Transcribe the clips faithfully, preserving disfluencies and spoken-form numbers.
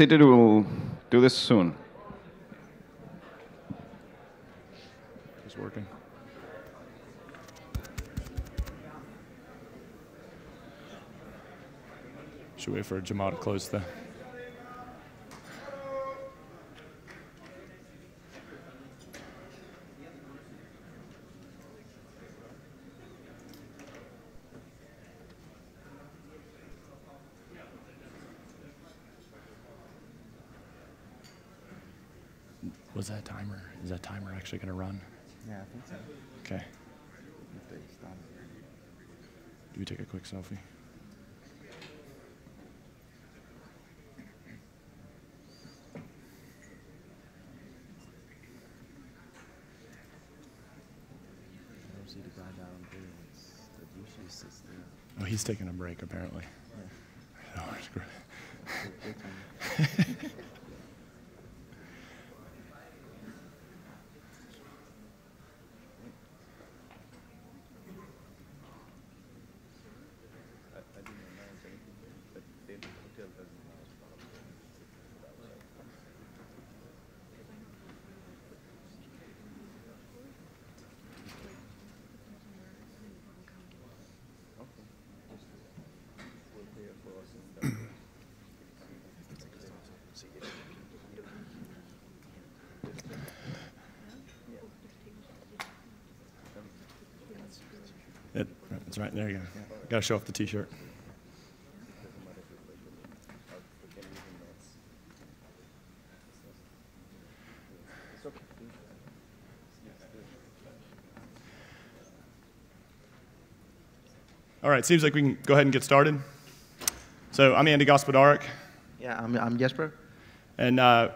City will do this soon. It's working. Should wait for Jamal to close the. Was that timer? Is that timer actually going to run? Yeah, I think so. Okay. Do we take a quick selfie? Oh, he's taking a break apparently. Yeah. Oh, it's great. That's right, there you go. Yeah. Gotta show off the t-shirt. All right, seems like we can go ahead and get started. So I'm Andy Gospodarek. Yeah, I'm, I'm Jesper. And uh,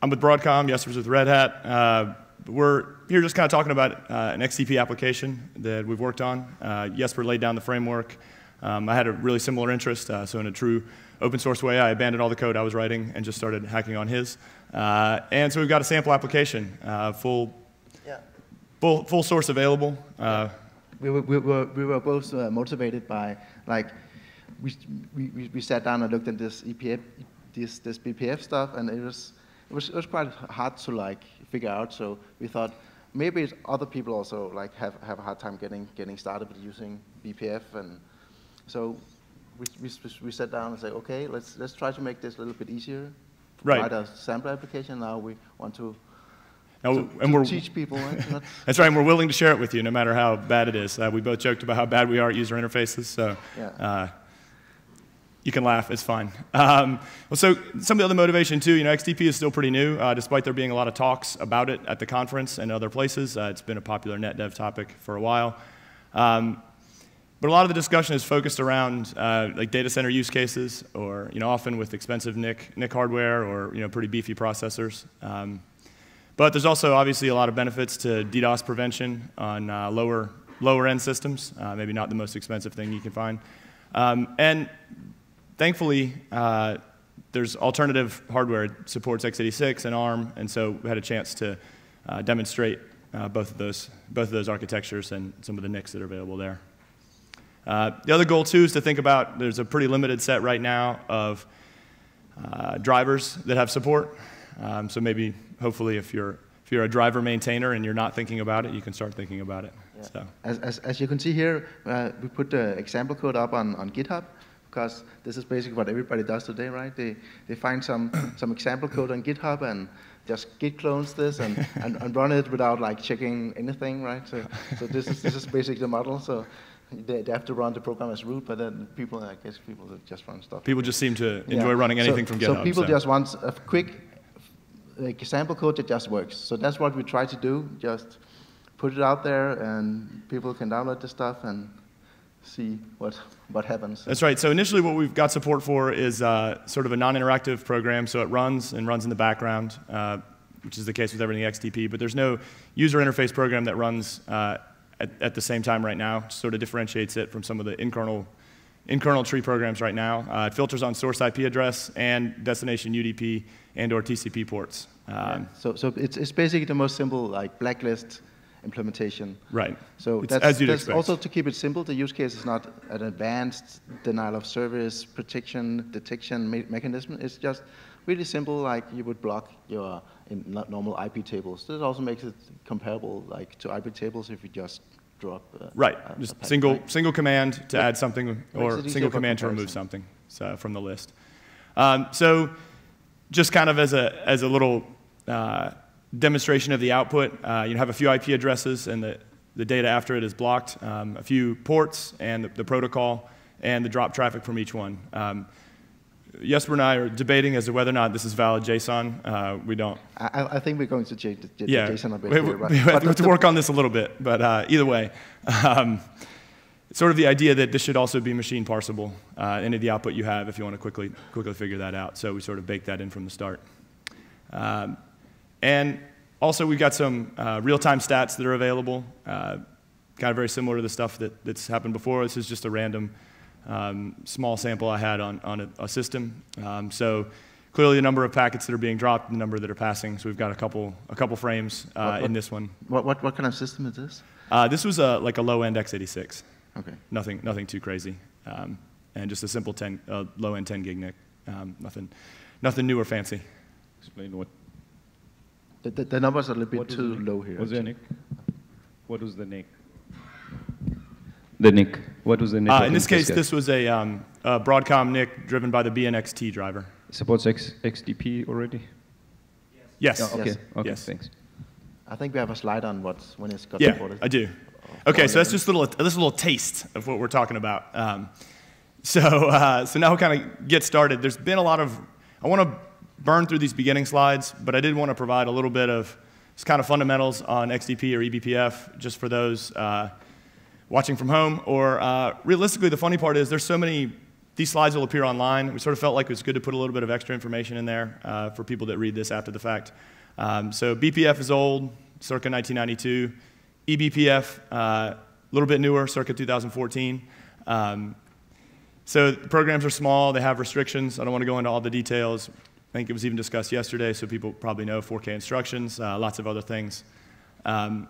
I'm with Broadcom, Jesper's with Red Hat. Uh, We're here just kind of talking about uh, an X D P application that we've worked on. Uh, Jesper laid down the framework. Um, I had a really similar interest, uh, so in a true open source way, I abandoned all the code I was writing and just started hacking on his. Uh, and so we've got a sample application, uh, full, yeah. full, full source available. Uh, we, were, we, were, we were both uh, motivated by, like, we, we, we sat down and looked at this E P F, this, this B P F stuff, and it was, It was, it was quite hard to like figure out, so we thought maybe it's other people also like have, have a hard time getting getting started with using B P F, and so we, we, we sat down and said, okay, let's let's try to make this a little bit easier. Right. Write a sample application. Now we want to, now, to, and to we're, teach people. Right? That's right, and we're willing to share it with you, no matter how bad it is. Uh, we both joked about how bad we are at user interfaces, so. Yeah. Uh, You can laugh, it's fine. Um, well, so some of the other motivation too, you know, X D P is still pretty new, uh, despite there being a lot of talks about it at the conference and other places. Uh, it's been a popular Netdev topic for a while. Um, but a lot of the discussion is focused around uh, like data center use cases, or, you know, often with expensive N I C, N I C hardware, or, you know, pretty beefy processors. Um, but there's also obviously a lot of benefits to DDoS prevention on uh, lower, lower end systems, uh, maybe not the most expensive thing you can find. Um, and Thankfully, uh, there's alternative hardware. It supports x eighty-six and ARM, and so we had a chance to uh, demonstrate uh, both of those, both of those architectures and some of the N I Cs that are available there. Uh, the other goal too is to think about. There's a pretty limited set right now of uh, drivers that have support. Um, so maybe, hopefully, if you're if you're a driver maintainer and you're not thinking about it, you can start thinking about it. Yeah. So. As, as as you can see here, uh, we put the example code up on on GitHub. Because this is basically what everybody does today, right? They, they find some, some example code on GitHub and just git clones this and, and, and run it without like checking anything, right? So, so this, is, this is basically the model. So they, they have to run the program as root, but then people, I guess people just run stuff. People just seem to enjoy yeah. running anything so, from GitHub. So people so. just want a quick example code that just works. So that's what we try to do, just put it out there and people can download the stuff and see what, what happens. That's right. So initially what we've got support for is uh, sort of a non-interactive program. So it runs and runs in the background, uh, which is the case with everything X D P. But there's no user interface program that runs uh, at, at the same time right now, which sort of differentiates it from some of the in-kernel, in-kernel tree programs right now. Uh, it filters on source I P address and destination U D P and or T C P ports. Um, yeah. So, so it's, it's basically the most simple like blacklist implementation. Right. So it's that's, as you'd that's expect. Also to keep it simple, the use case is not an advanced denial of service protection detection me mechanism. It's just really simple, like you would block your in normal I P tables. This also makes it comparable, like to I P tables, if you just drop. A, right. A, just a single pack. single command to yeah. add something, or single command to remove something so, from the list. Um, so, just kind of as a as a little. Uh, demonstration of the output. Uh, you have a few I P addresses, and the, the data after it is blocked, um, a few ports, and the, the protocol, and the drop traffic from each one. Um, Jesper and I are debating as to whether or not this is valid JSON. Uh, we don't. I, I think we're going to change the, the yeah. JSON a bit. We, here, right? we have but to work on this a little bit, but uh, either way, um, it's sort of the idea that this should also be machine parsable, uh, any of the output you have, if you want to quickly, quickly figure that out. So we sort of bake that in from the start. Um, And also, we've got some uh, real-time stats that are available, uh, kind of very similar to the stuff that, that's happened before. This is just a random um, small sample I had on, on a, a system. Um, so clearly, the number of packets that are being dropped, the number that are passing. So we've got a couple, a couple frames uh, what, what, in this one. What, what, what kind of system is this? Uh, this was a, like a low-end x eighty-six. Okay. Nothing, nothing too crazy, um, and just a simple ten, uh, low-end ten gig N I C. Um, nothing, nothing new or fancy. Explain what. The, the, the numbers are a little bit too low here. What was the N I C? What was the N I C? The N I C. What was the N I C? Uh, in this case, this was a, um, a Broadcom N I C driven by the B N X T driver. Supports X, X D P already? Yes. Yes. Oh, okay. Yes. Okay. Yes. Thanks. I think we have a slide on what's when it's got yeah, supported. Yeah, I do. Okay, so that's just a little, this little taste of what we're talking about. Um, so, uh, so now we'll kind of get started. There's been a lot of, I want to burn through these beginning slides, but I did want to provide a little bit of just kind of fundamentals on X D P or eBPF, just for those uh, watching from home. Or uh, realistically, the funny part is there's so many, these slides will appear online. We sort of felt like it was good to put a little bit of extra information in there uh, for people that read this after the fact. Um, so B P F is old, circa nineteen ninety-two. eBPF, a uh, little bit newer, circa two thousand fourteen. Um, so the programs are small. They have restrictions. I don't want to go into all the details. I think it was even discussed yesterday, so people probably know four K instructions, uh, lots of other things. Um,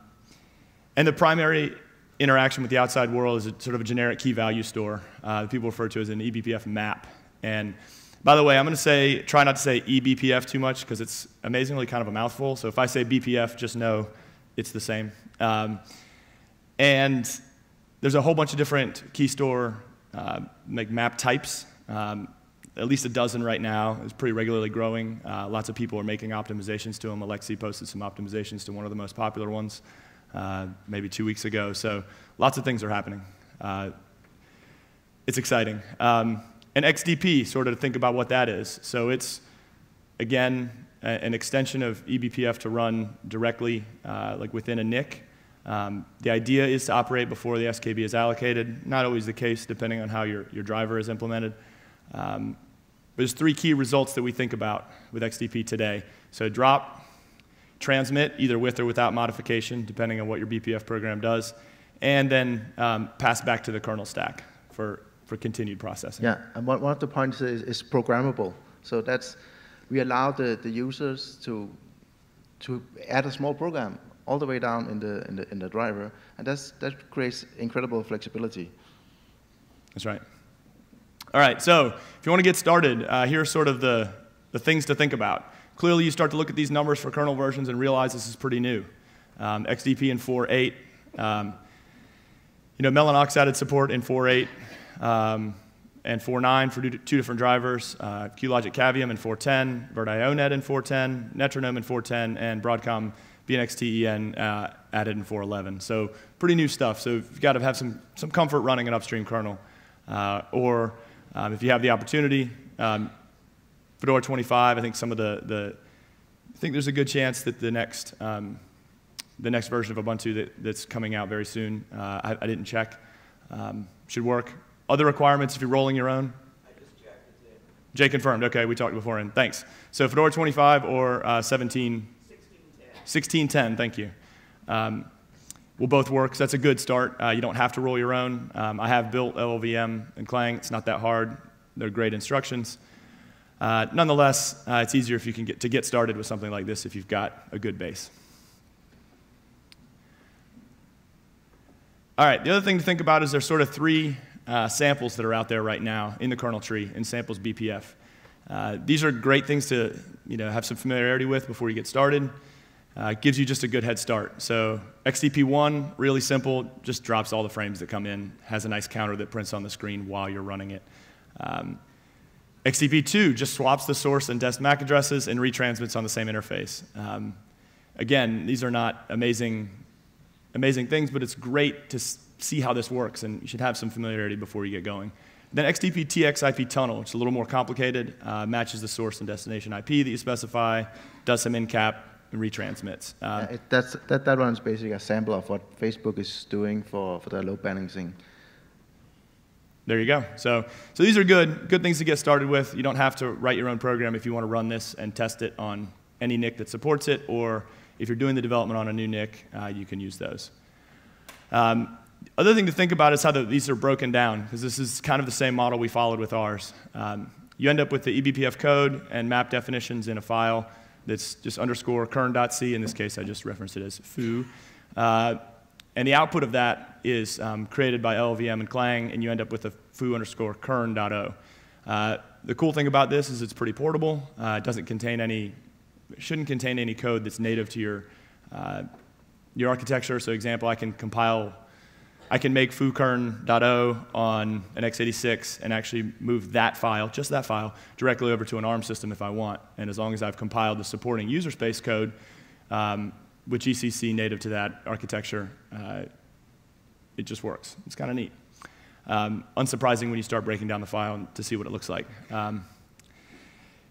and the primary interaction with the outside world is a, sort of a generic key value store uh, that people refer to as an eBPF map. And by the way, I'm going to say, try not to say eBPF too much, because it's amazingly kind of a mouthful. So if I say B P F, just know it's the same. Um, and there's a whole bunch of different key store uh, like map types. Um, At least a dozen right now. It's pretty regularly growing. Uh, lots of people are making optimizations to them. Alexei posted some optimizations to one of the most popular ones uh, maybe two weeks ago. So lots of things are happening. Uh, it's exciting. Um, and X D P, sort of to think about what that is. So it's, again, a, an extension of eBPF to run directly uh, like within a N I C. Um, the idea is to operate before the S K B is allocated. Not always the case, depending on how your, your driver is implemented. Um, but there's three key results that we think about with X D P today. So drop, transmit, either with or without modification, depending on what your B P F program does, and then um, pass back to the kernel stack for, for continued processing. Yeah, and one of the points is, is programmable. So that's, we allow the, the users to, to add a small program all the way down in the, in the, in the driver, and that's, that creates incredible flexibility. That's right. All right, so if you want to get started, uh, here are sort of the, the things to think about. Clearly, you start to look at these numbers for kernel versions and realize this is pretty new. Um, X D P in four point eight. Um, you know, Mellanox added support in four point eight um, and four point nine for two different drivers. Uh, QLogic Cavium in four point ten, VertIONet in four point ten, Netronome in four point ten, and Broadcom B N X T E N uh, added in four point eleven. So pretty new stuff. So you've got to have some, some comfort running an upstream kernel. Uh, or Um, if you have the opportunity, um, Fedora twenty-five. I think some of the, the I think there's a good chance that the next um, the next version of Ubuntu that, that's coming out very soon. Uh, I, I didn't check. Um, should work. Other requirements if you're rolling your own. I just checked it. Jay confirmed. Okay, we talked before, and thanks. So Fedora twenty-five or uh, seventeen. sixteen ten. sixteen ten. Thank you. Um, Will both work, so that's a good start. Uh, you don't have to roll your own. Um, I have built L L V M and Clang. It's not that hard. They're great instructions. Uh, nonetheless, uh, it's easier if you can get to get started with something like this if you've got a good base. All right, the other thing to think about is there's sort of three uh, samples that are out there right now in the kernel tree in samples B P F. Uh, these are great things to you know, have some familiarity with before you get started. Uh, gives you just a good head start. So X D P one, really simple, just drops all the frames that come in, has a nice counter that prints on the screen while you're running it. Um, X D P two just swaps the source and dest M A C addresses and retransmits on the same interface. Um, again, these are not amazing, amazing things, but it's great to see how this works, and you should have some familiarity before you get going. Then X D P T X I P tunnel, which is a little more complicated, uh, matches the source and destination I P that you specify, does some in cap, and retransmits. Um, yeah, it, that's, that, that one's basically a sample of what Facebook is doing for, for their load balancing. There you go. So, so these are good, good things to get started with. You don't have to write your own program if you want to run this and test it on any N I C that supports it, or if you're doing the development on a new N I C, uh, you can use those. Um, other thing to think about is how the, these are broken down, because this is kind of the same model we followed with ours. Um, you end up with the E B P F code and map definitions in a file that's just underscore kern dot c. In this case, I just referenced it as foo. Uh, and the output of that is um, created by L L V M and Clang, and you end up with a foo underscore kern dot o. Uh, the cool thing about this is it's pretty portable. Uh, it doesn't contain any, it shouldn't contain any code that's native to your, uh, your architecture. So example, I can compile, I can make foo kern dot o on an x eighty-six and actually move that file, just that file, directly over to an ARM system if I want. And as long as I've compiled the supporting user space code, um, with G C C native to that architecture, uh, it just works. It's kind of neat. Um, unsurprising when you start breaking down the file to see what it looks like. Um,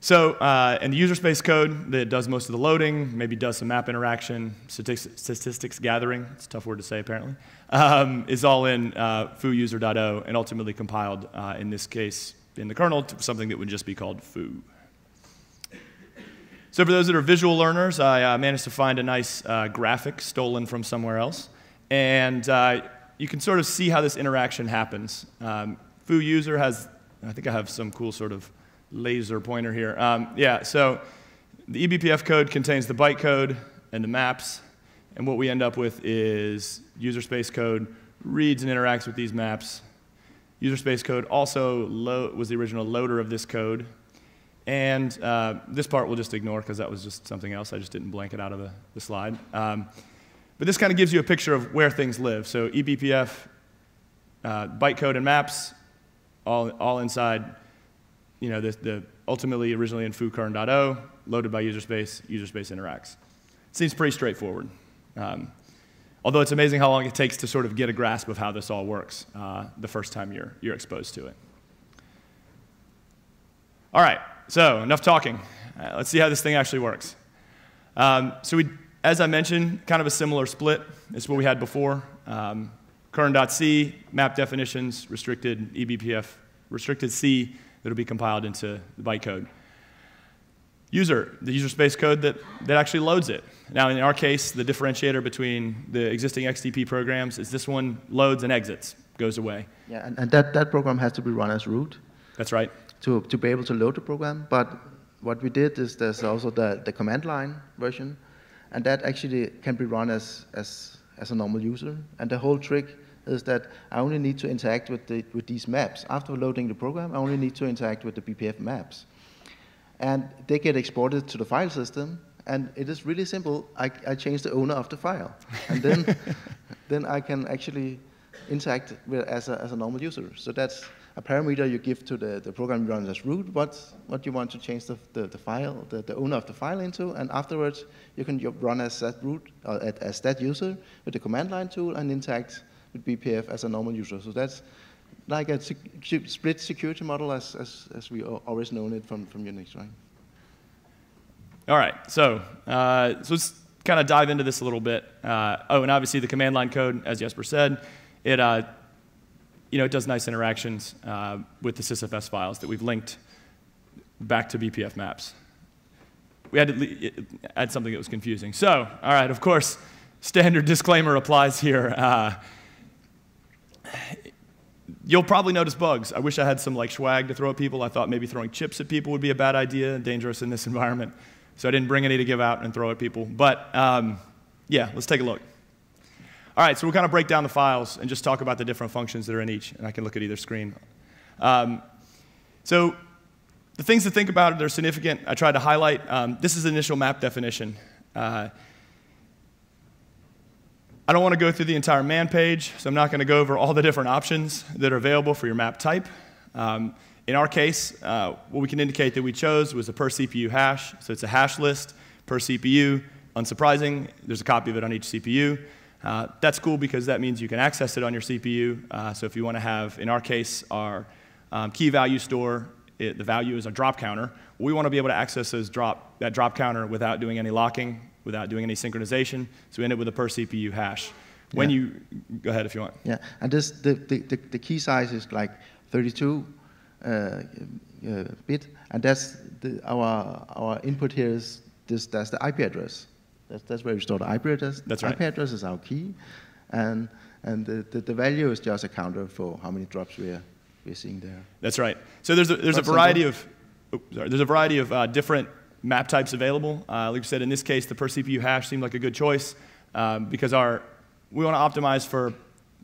so, uh, and the user space code that does most of the loading, maybe does some map interaction, statistics, statistics gathering, it's a tough word to say apparently, um, is all in uh, foo user dot o and ultimately compiled, uh, in this case, in the kernel, to something that would just be called foo. So for those that are visual learners, I uh, managed to find a nice uh, graphic stolen from somewhere else. And uh, you can sort of see how this interaction happens. Um, foo user has, I think I have some cool sort of laser pointer here. Um, yeah, so the E B P F code contains the bytecode and the maps. And what we end up with is user space code reads and interacts with these maps. User space code also was the original loader of this code. And uh, this part we'll just ignore because that was just something else. I just didn't blank it out of the, the slide. Um, but this kind of gives you a picture of where things live. So E B P F, uh, bytecode and maps, all, all inside, you know, the, the ultimately originally in foo kern dot o, loaded by user space, user space interacts. It seems pretty straightforward. Um, although it's amazing how long it takes to sort of get a grasp of how this all works uh, the first time you're, you're exposed to it. All right. So, enough talking. Uh, let's see how this thing actually works. Um, so we, as I mentioned, kind of a similar split. It's what we had before. Um, kern dot c, map definitions, restricted E B P F, restricted C that'll be compiled into the bytecode. User, the user space code that, that actually loads it. Now, in our case, the differentiator between the existing X D P programs is this one loads and exits, goes away. Yeah, and, and that, that program has to be run as root. That's right. To, to be able to load the program, but what we did is there's also the, the command line version, and that actually can be run as, as, as a normal user. And the whole trick is that I only need to interact with, the, with these maps. After loading the program, I only need to interact with the B P F maps. And they get exported to the file system, and it is really simple. I, I change the owner of the file, and then, then I can actually interact with, as, a, as a normal user. So that's a parameter you give to the, the program you run as root, what, what you want to change the, the, the file, the, the owner of the file into, and afterwards you can run as that root, uh, as that user with the command line tool and interact with B P F as a normal user. So that's like a sec split security model as, as, as we always known it from, from Unix, right? All right, so, uh, so let's kind of dive into this a little bit. Uh, oh, and obviously the command line code, as Jesper said, it uh, You know, it does nice interactions uh, with the sysfs files that we've linked back to B P F maps. We had to add something that was confusing. So, all right, of course, standard disclaimer applies here. Uh, you'll probably notice bugs. I wish I had some like swag to throw at people. I thought maybe throwing chips at people would be a bad idea and dangerous in this environment. So I didn't bring any to give out and throw at people. But um, yeah, let's take a look. All right, so we'll kind of break down the files and just talk about the different functions that are in each, and I can look at either screen. Um, so the things to think about that are significant, I tried to highlight. Um, this is the initial map definition. Uh, I don't want to go through the entire man page, so I'm not going to go over all the different options that are available for your map type. Um, in our case, uh, what we can indicate that we chose was a per C P U hash, so it's a hash list per C P U. Unsurprising, there's a copy of it on each C P U. Uh, that's cool because that means you can access it on your C P U. Uh, so if you want to have, in our case, our um, key value store, it, the value is a drop counter. We want to be able to access those drop, that drop counter without doing any locking, without doing any synchronization. So we end up with a per C P U hash. When yeah. you, go ahead if you want. Yeah, and this, the, the, the, the key size is like thirty-two uh, uh, bit, and that's the, our, our input here is this, that's the I P address. That's, that's where we store the I P address. That's right. I P address is our key, and and the, the, the value is just a counter for how many drops we're we're seeing there. That's right. So there's a, there's a variety of oh, sorry, there's a variety of uh, different map types available. Uh, like I said, in this case, the per C P U hash seemed like a good choice um, because our we want to optimize for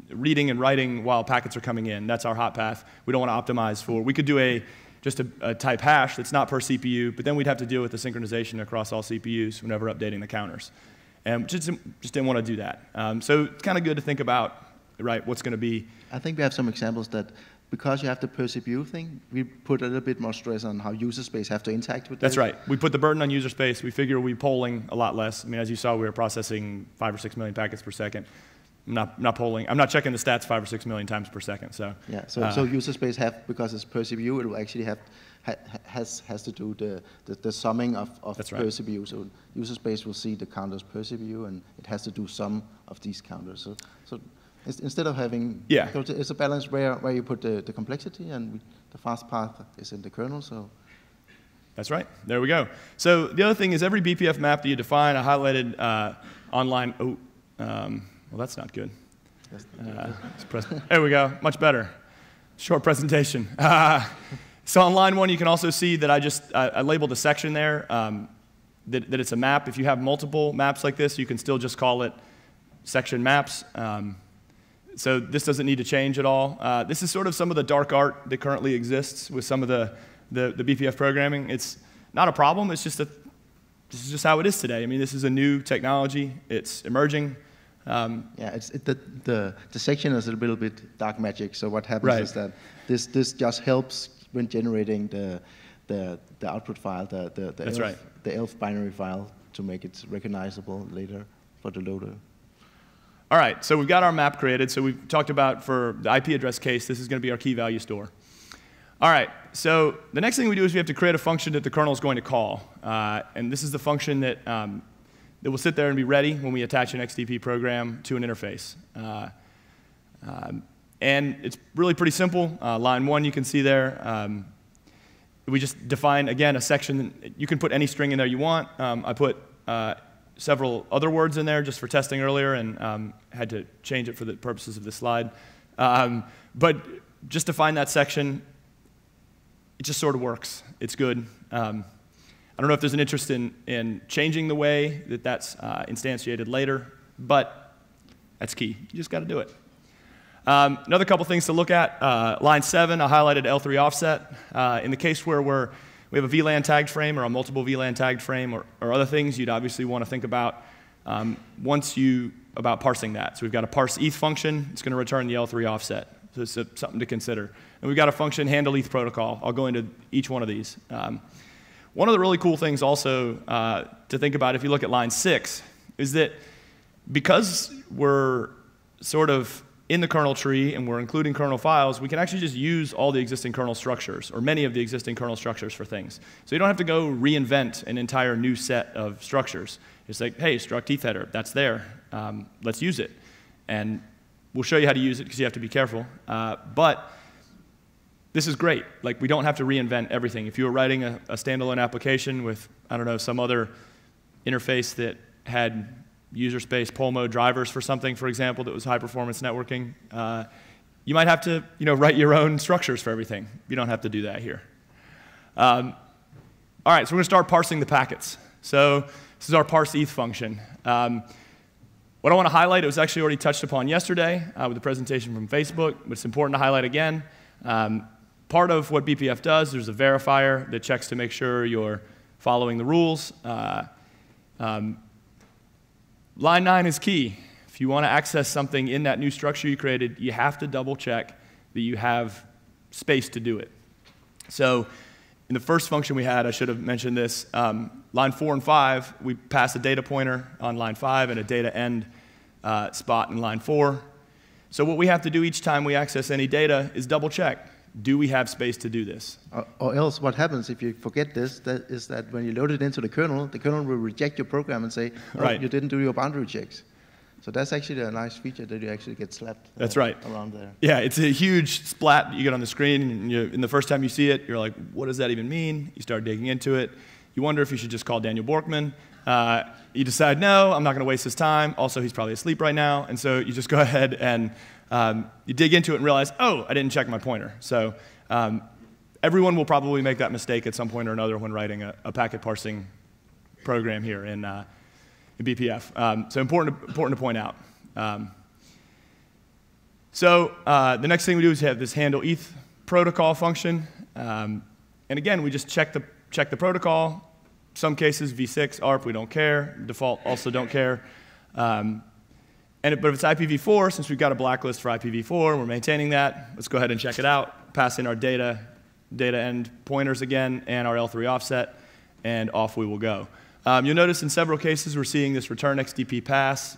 reading and writing while packets are coming in. That's our hot path. We don't want to optimize for. We could do a just a, a type hash that's not per C P U, but then we'd have to deal with the synchronization across all C P Us whenever updating the counters. And just, just didn't want to do that. Um, so it's kind of good to think about, right, what's going to be. I think we have some examples that because you have the per C P U thing, we put a little bit more stress on how user space have to interact with that. That's right. We put the burden on user space. We figure we're polling a lot less. I mean, as you saw, we were processing five or six million packets per second. I'm not, not polling. I'm not checking the stats five or six million times per second. So yeah. So, uh, so user space have because it's per C P U, it will actually have ha, has has to do the the, the summing of, of that's right. per C P U. So user space will see the counters per C P U, and it has to do some of these counters. So so it's, instead of having yeah, so it's a balance where where you put the, the complexity and the fast path is in the kernel. So. That's right. There we go. So the other thing is every B P F map that you define, I highlighted uh, online. Oh. Um, Well, that's not good. Uh, there we go. Much better. Short presentation. Uh, so on line one, you can also see that I just I, I labeled a section there, um, that, that it's a map. If you have multiple maps like this, you can still just call it section maps. Um, so this doesn't need to change at all. Uh, this is sort of some of the dark art that currently exists with some of the, the, the B P F programming. It's not a problem. It's just a, this is just how it is today. I mean, this is a new technology. It's emerging. Um, yeah, it's, it, the, the, the section is a little bit dark magic, so what happens right. is that this, this just helps when generating the, the, the output file, the, the, the, That's E L F, right. the E L F binary file, to make it recognizable later for the loader. All right, so we've got our map created. So we've talked about for the I P address case, this is going to be our key value store. All right, so the next thing we do is we have to create a function that the kernel is going to call. Uh, and this is the function that... Um, that will sit there and be ready when we attach an X D P program to an interface. Uh, um, and it's really pretty simple. Uh, line one, you can see there, um, we just define, again, a section. You can put any string in there you want. Um, I put uh, several other words in there just for testing earlier and um, had to change it for the purposes of this slide. Um, but just define that section. It just sort of works. It's good. Um, I don't know if there's an interest in, in changing the way that that's uh, instantiated later, but that's key. You just got to do it. Um, another couple things to look at. Uh, line seven, I highlighted L three offset. Uh, in the case where we're, we have a V LAN tagged frame or a multiple V LAN tagged frame or, or other things, you'd obviously want to think about um, once you, about parsing that. So we've got a parse E T H function. It's going to return the L three offset. So it's a, something to consider. And we've got a function handle E T H protocol. I'll go into each one of these. Um, One of the really cool things also uh, to think about if you look at line six is that because we're sort of in the kernel tree and we're including kernel files, we can actually just use all the existing kernel structures or many of the existing kernel structures for things. So you don't have to go reinvent an entire new set of structures. It's like, hey, struct E T H header, that's there. Um, let's use it. And we'll show you how to use it because you have to be careful. Uh, but this is great. Like, we don't have to reinvent everything. If you were writing a, a standalone application with, I don't know, some other interface that had user space poll mode drivers for something, for example, that was high performance networking, uh, you might have to, you know, write your own structures for everything. You don't have to do that here. Um, all right, so we're going to start parsing the packets. So this is our parse E T H function. Um, What I want to highlight, it was actually already touched upon yesterday uh, with the presentation from Facebook, but it's important to highlight again. Um, part of what B P F does, there's a verifier that checks to make sure you're following the rules. Uh, um, line nine is key. If you want to access something in that new structure you created, you have to double check that you have space to do it. So in the first function we had, I should have mentioned this, um, line four and five, we pass a data pointer on line five and a data end uh, spot in line four. So what we have to do each time we access any data is double check. Do we have space to do this? Or, or else what happens if you forget this that is that when you load it into the kernel, the kernel will reject your program and say, oh, right. You didn't do your boundary checks. So that's actually a nice feature that you actually get slapped that's uh, right. around there. Yeah, it's a huge splat you get on the screen, and, you, and the first time you see it, you're like, what does that even mean? You start digging into it. You wonder if you should just call Daniel Borkman. Uh, you decide, no, I'm not going to waste his time. Also, he's probably asleep right now. And so you just go ahead and um, you dig into it and realize, oh, I didn't check my pointer. So um, everyone will probably make that mistake at some point or another when writing a, a packet parsing program here in, uh, in B P F. Um, so important to, important to point out. Um, so uh, the next thing we do is have this handle E T H protocol function. Um, and again, we just check the, check the protocol. Some cases, v six, A R P, we don't care. Default, also don't care. Um, and it, but if it's I P v four, since we've got a blacklist for I P v four, and we're maintaining that, let's go ahead and check it out. Pass in our data, data end pointers again, and our L three offset, and off we will go. Um, you'll notice in several cases we're seeing this return X D P pass,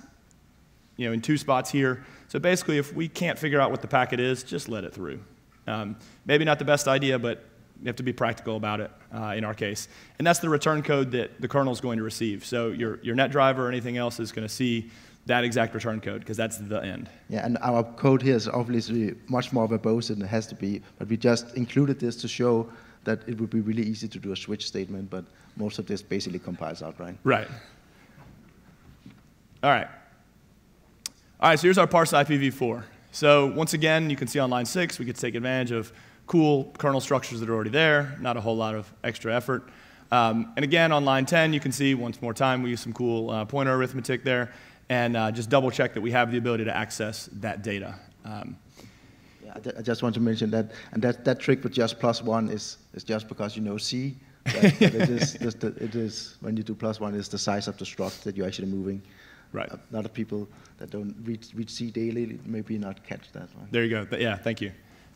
you know, in two spots here. So basically, if we can't figure out what the packet is, just let it through. Um, maybe not the best idea, but you have to be practical about it uh, in our case. And that's the return code that the kernel is going to receive. So your, your NetDriver or anything else is going to see that exact return code, because that's the end. Yeah, and our code here is obviously much more verbose than it has to be. But we just included this to show that it would be really easy to do a switch statement. But most of this basically compiles outright. Right. All right. All right, so here's our parse I P v four. So once again, you can see on line six, we could take advantage of cool kernel structures that are already there, not a whole lot of extra effort. Um, and again, on line ten, you can see once more time we use some cool uh, pointer arithmetic there, and uh, just double check that we have the ability to access that data. Um, yeah, I, I just want to mention that, and that, that trick with just plus one is, is just because you know C, but, but it, is, it is, when you do plus one, it's the size of the struct that you're actually moving. Right. A lot of people that don't read, read C daily maybe not catch that one. There you go, but yeah, thank you.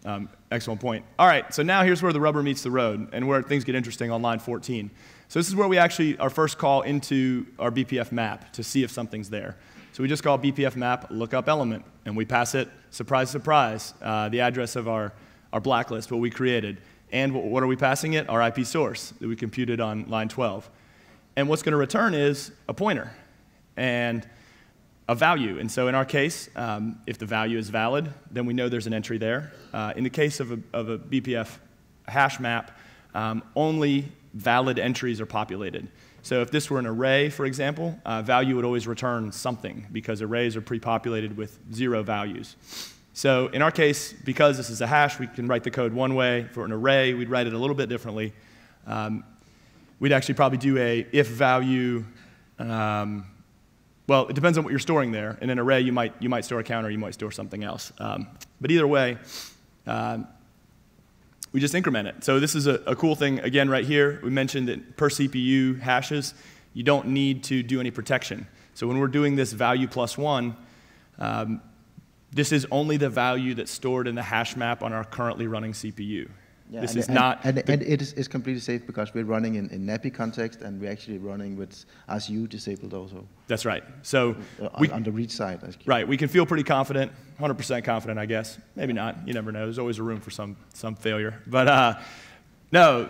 Um, excellent point. All right, so now here's where the rubber meets the road and where things get interesting on line fourteen. So this is where we actually, our first call into our B P F map to see if something's there. So we just call B P F map lookup element, and we pass it, surprise, surprise, uh, the address of our, our blacklist, what we created. And what are we passing it? Our I P source that we computed on line twelve. And what's going to return is a pointer and a value. And so in our case, um, if the value is valid, then we know there's an entry there. Uh, in the case of a, of a B P F hash map, um, only valid entries are populated. So if this were an array, for example, uh, value would always return something, because arrays are pre-populated with zero values. So in our case, because this is a hash, we can write the code one way. For an array, we'd write it a little bit differently. Um, we'd actually probably do a if value, um, well, it depends on what you're storing there. In an array, you might, you might store a counter, you might store something else. Um, but either way, um, we just increment it. So this is a, a cool thing, again, right here. We mentioned that per C P U hashes, you don't need to do any protection. So when we're doing this value plus one, um, this is only the value that's stored in the hash map on our currently running C P U. Yeah, this and is and not and, and it is, is completely safe because we're running in, in NAPI context, and we're actually running with R C U disabled also. That's right. So uh, we, on the read side, right? We can feel pretty confident, one hundred percent confident, I guess. Maybe not. You never know. There's always a room for some some failure. But uh, no,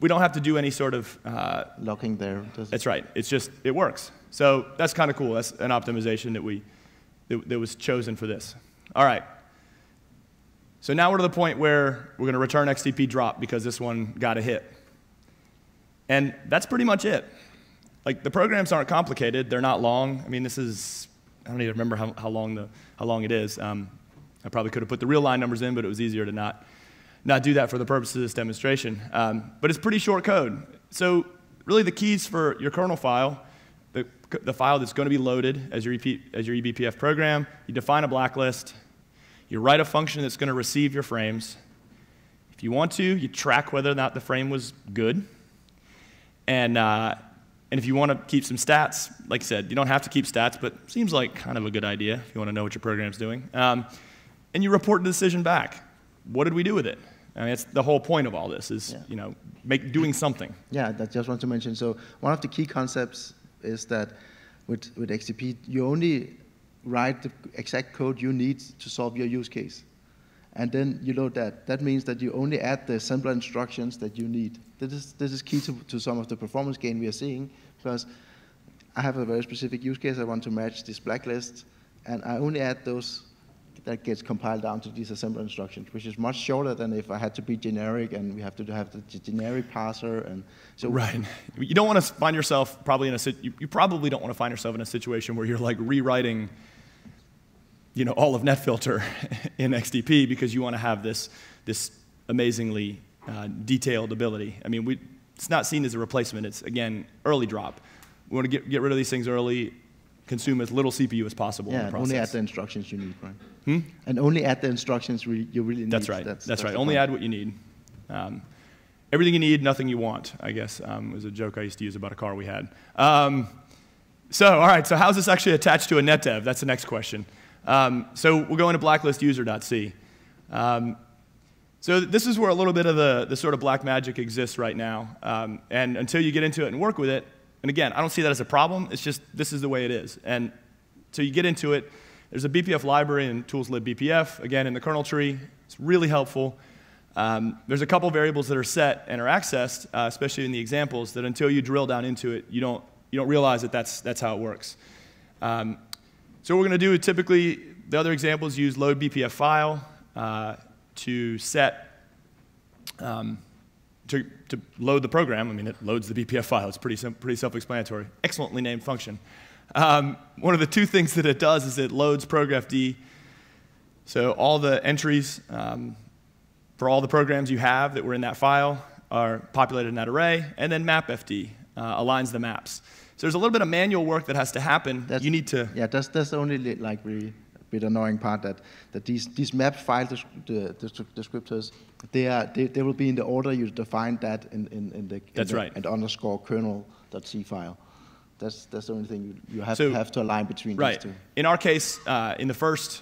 we don't have to do any sort of uh, locking there. That's right. It's just it works. So that's kind of cool. That's an optimization that we that, that was chosen for this. All right. So now we're to the point where we're going to return X D P drop because this one got a hit. And that's pretty much it. Like, the programs aren't complicated. They're not long. I mean, this is, I don't even remember how, how, long, the, how long it is. Um, I probably could have put the real line numbers in, but it was easier to not, not do that for the purposes of this demonstration. Um, but it's pretty short code. So really the keys for your kernel file the, the file that's going to be loaded as your, E P, as your E B P F program. You define a blacklist. You write a function that's going to receive your frames. If you want to, you track whether or not the frame was good. And, uh, and if you want to keep some stats, like I said, you don't have to keep stats, but it seems like kind of a good idea if you want to know what your program's doing. Um, and you report the decision back. What did we do with it? I mean, that's the whole point of all this is, yeah. you know, make, doing something. Yeah, I just want to mention. So one of the key concepts is that with, with X D P, you only write the exact code you need to solve your use case. And then you load that. That means that you only add the assembler instructions that you need. This is, this is key to, to some of the performance gain we are seeing, because I have a very specific use case. I want to match this blacklist, and I only add those that gets compiled down to these assembler instructions, which is much shorter than if I had to be generic and we have to have the generic parser. And so right. You don't want to find yourself probably in a you, you probably don't want to find yourself in a situation where you're like rewriting, you know, all of NetFilter in X D P because you want to have this this amazingly uh, detailed ability. I mean, we it's not seen as a replacement. It's again early drop. We want to get get rid of these things early. Consume as little C P U as possible. Yeah, in the process. Only add the instructions you need, right? Hmm? And only add the instructions re you really need. That's right. That's, that's, that's right. Only add what you need. Um, everything you need, nothing you want, I guess, um, was a joke I used to use about a car we had. Um, so, all right, so how's this actually attached to a NetDev? That's the next question. Um, so we'll go into blacklist user dot c. Um, so this is where a little bit of the, the sort of black magic exists right now. Um, and until you get into it and work with it, and again, I don't see that as a problem. It's just this is the way it is. And so you get into it. There's a B P F library in tools lib B P F, again, in the kernel tree. It's really helpful. Um, there's a couple variables that are set and are accessed, uh, especially in the examples, that until you drill down into it, you don't, you don't realize that that's, that's how it works. Um, so what we're going to do is typically, the other examples use load B P F file uh, to set, um, to, to load the program. I mean, it loads the B P F file. It's pretty, pretty self-explanatory. Excellently named function. Um, one of the two things that it does is it loads progrefd. So all the entries um, for all the programs you have that were in that file are populated in that array, and then mapfd uh, aligns the maps. So there's a little bit of manual work that has to happen. That's, you need to yeah. That's that's the only like really bit annoying part that that these these map file descri the, the descriptors they are they, they will be in the order you defined that in in, in the in that's the, right and underscore kernel dot c file. That's, that's the only thing you, you have, so, to have to align between right. these two. In our case, uh, in the first,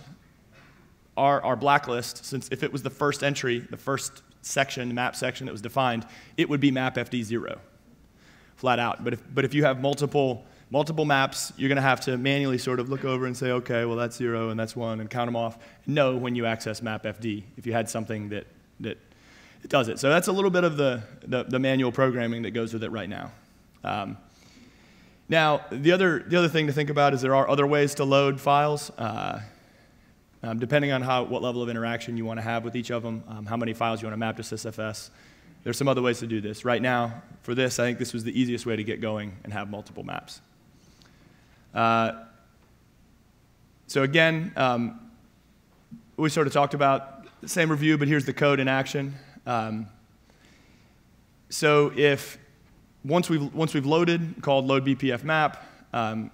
our, our blacklist, since if it was the first entry, the first section, the map section that was defined, it would be map f d zero, flat out. But if, but if you have multiple, multiple maps, you're going to have to manually sort of look over and say, OK, well, that's zero, and that's one, and count them off. No, when you access map f d, if you had something that, that does it. So that's a little bit of the, the, the manual programming that goes with it right now. Um, Now, the other, the other thing to think about is there are other ways to load files, uh, um, depending on how, what level of interaction you want to have with each of them, um, how many files you want to map to sysfs. There's some other ways to do this. Right now, for this, I think this was the easiest way to get going and have multiple maps. Uh, so again, um, we sort of talked about the same review, but here's the code in action. Um, so if... Once we've, once we've loaded, called load B P F map, um,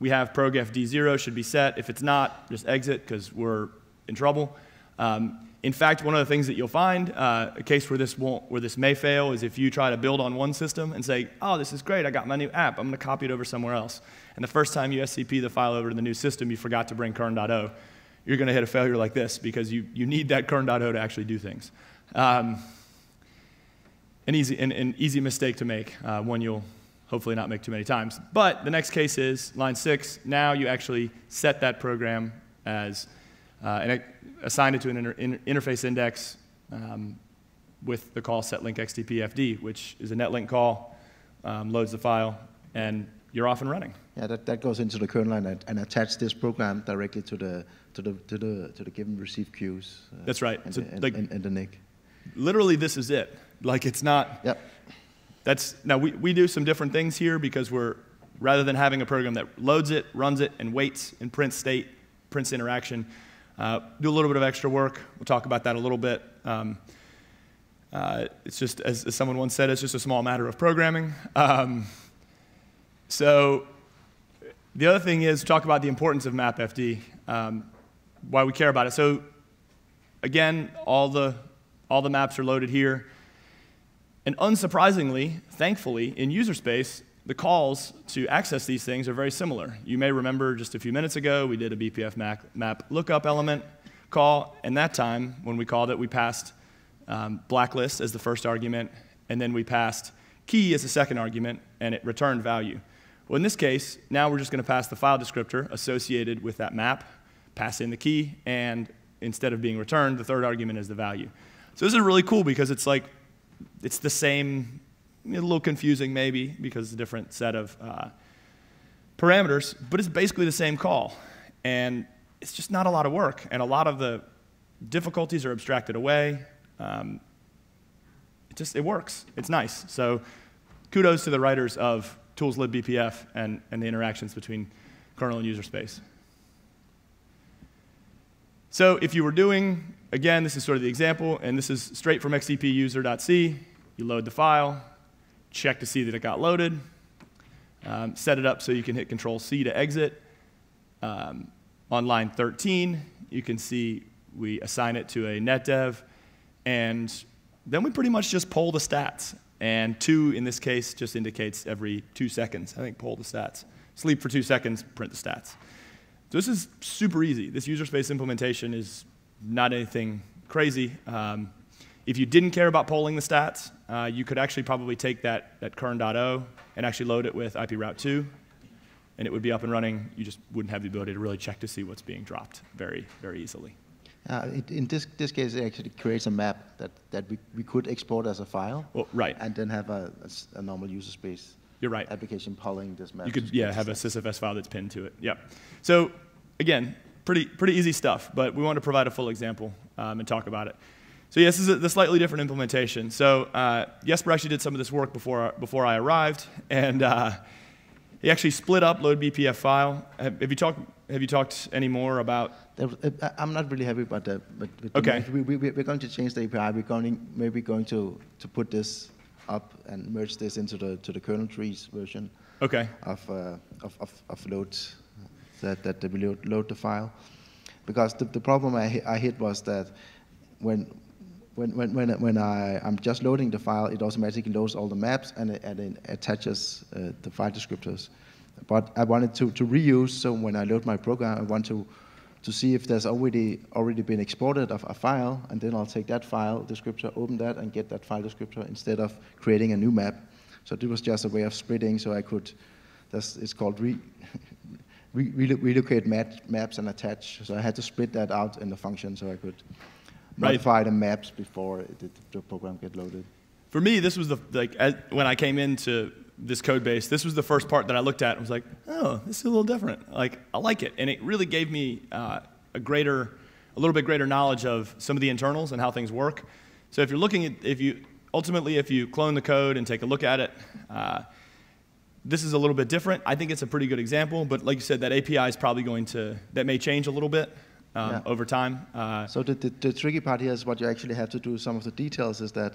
we have progrefd zero should be set. If it's not, just exit, because we're in trouble. Um, in fact, one of the things that you'll find, uh, a case where this, won't, where this may fail, is if you try to build on one system and say, oh, this is great, I got my new app, I'm going to copy it over somewhere else. And the first time you S C P the file over to the new system, you forgot to bring kern dot o. You're going to hit a failure like this, because you, you need that kern dot o to actually do things. Um, An easy, an, an easy mistake to make, uh, one you'll hopefully not make too many times. But the next case is line six. Now you actually set that program as, uh, and assign it to an inter inter interface index um, with the call set link x d p f d, which is a netlink call, um, loads the file, and you're off and running. Yeah, that, that goes into the kernel and, and attach this program directly to the to the to the to the given receive queues. Uh, That's right. And, so, and, like, and, and the N I C. Literally, this is it. Like it's not, yep. that's, now we, we do some different things here because we're, rather than having a program that loads it, runs it, and waits, and prints state, prints interaction, uh, do a little bit of extra work. We'll talk about that a little bit. Um, uh, it's just, as, as someone once said, it's just a small matter of programming. Um, so The other thing is talk about the importance of MapFD, um, why we care about it. So again, all the, all the maps are loaded here. And unsurprisingly, thankfully, in user space, the calls to access these things are very similar. You may remember just a few minutes ago, we did a B P F map, map lookup element call, and that time, when we called it, we passed um, blacklist as the first argument, and then we passed key as the second argument, and it returned value. Well, in this case, now we're just gonna pass the file descriptor associated with that map, pass in the key, and instead of being returned, the third argument is the value. So this is really cool because it's like, it's the same. A little confusing maybe because it's a different set of uh, parameters, but it's basically the same call. And it's just not a lot of work. And a lot of the difficulties are abstracted away. Um, it just, it works. It's nice. So kudos to the writers of tools lib B P F and, and the interactions between kernel and user space. So if you were doing, again, this is sort of the example, and this is straight from x d p user dot c. You load the file. Check to see that it got loaded, um, set it up so you can hit control C to exit. Um, on line thirteen, you can see we assign it to a Netdev, and then we pretty much just poll the stats. And two, in this case, just indicates every two seconds. I think poll the stats. Sleep for two seconds, print the stats. So this is super easy. This user space implementation is not anything crazy. Um, If you didn't care about polling the stats, uh, you could actually probably take that, that kern dot o and actually load it with I P Route two, and it would be up and running. You just wouldn't have the ability to really check to see what's being dropped very, very easily. Uh, it, in this, this case, it actually creates a map that, that we, we could export as a file. Well, right. And then have a, a, a normal user space You're right. application polling this map. You could yeah, have a sysfs file that's pinned to it. Yep. So again, pretty, pretty easy stuff, but we want to provide a full example um, and talk about it. So yes, yeah, this is a, the slightly different implementation. So uh, Jesper actually did some of this work before, before I arrived, and uh, he actually split up load B P F file. Have, have you talked? Have you talked any more about? I'm not really happy about that. But okay, we, we, we're going to change the A P I. We're going maybe going to to put this up and merge this into the to the kernel trees version. Okay. Of uh, of, of of load that that we load, load the file, because the the problem I hit, I hit was that when When, when, when, when I, I'm just loading the file, it automatically loads all the maps and it, and it attaches uh, the file descriptors. But I wanted to, to reuse, so when I load my program, I want to, to see if there's already, already been exported of a file, and then I'll take that file descriptor, open that, and get that file descriptor instead of creating a new map. So it was just a way of splitting, so I could, that's, it's called re, re, relocate map, maps and attach. So I had to split that out in the function so I could modify the maps before it, the program get loaded. For me, this was the like as, when I came into this code base, this was the first part that I looked at and was like, oh, this is a little different. Like, I like it, and it really gave me uh, a greater, a little bit greater knowledge of some of the internals and how things work. So if you're looking at, if you ultimately if you clone the code and take a look at it, uh, this is a little bit different. I think it's a pretty good example, but like you said, that A P I is probably going to that may change a little bit. Um, yeah. Over time. Uh, so the, the, the tricky part here is what you actually have to do. Some of the details is that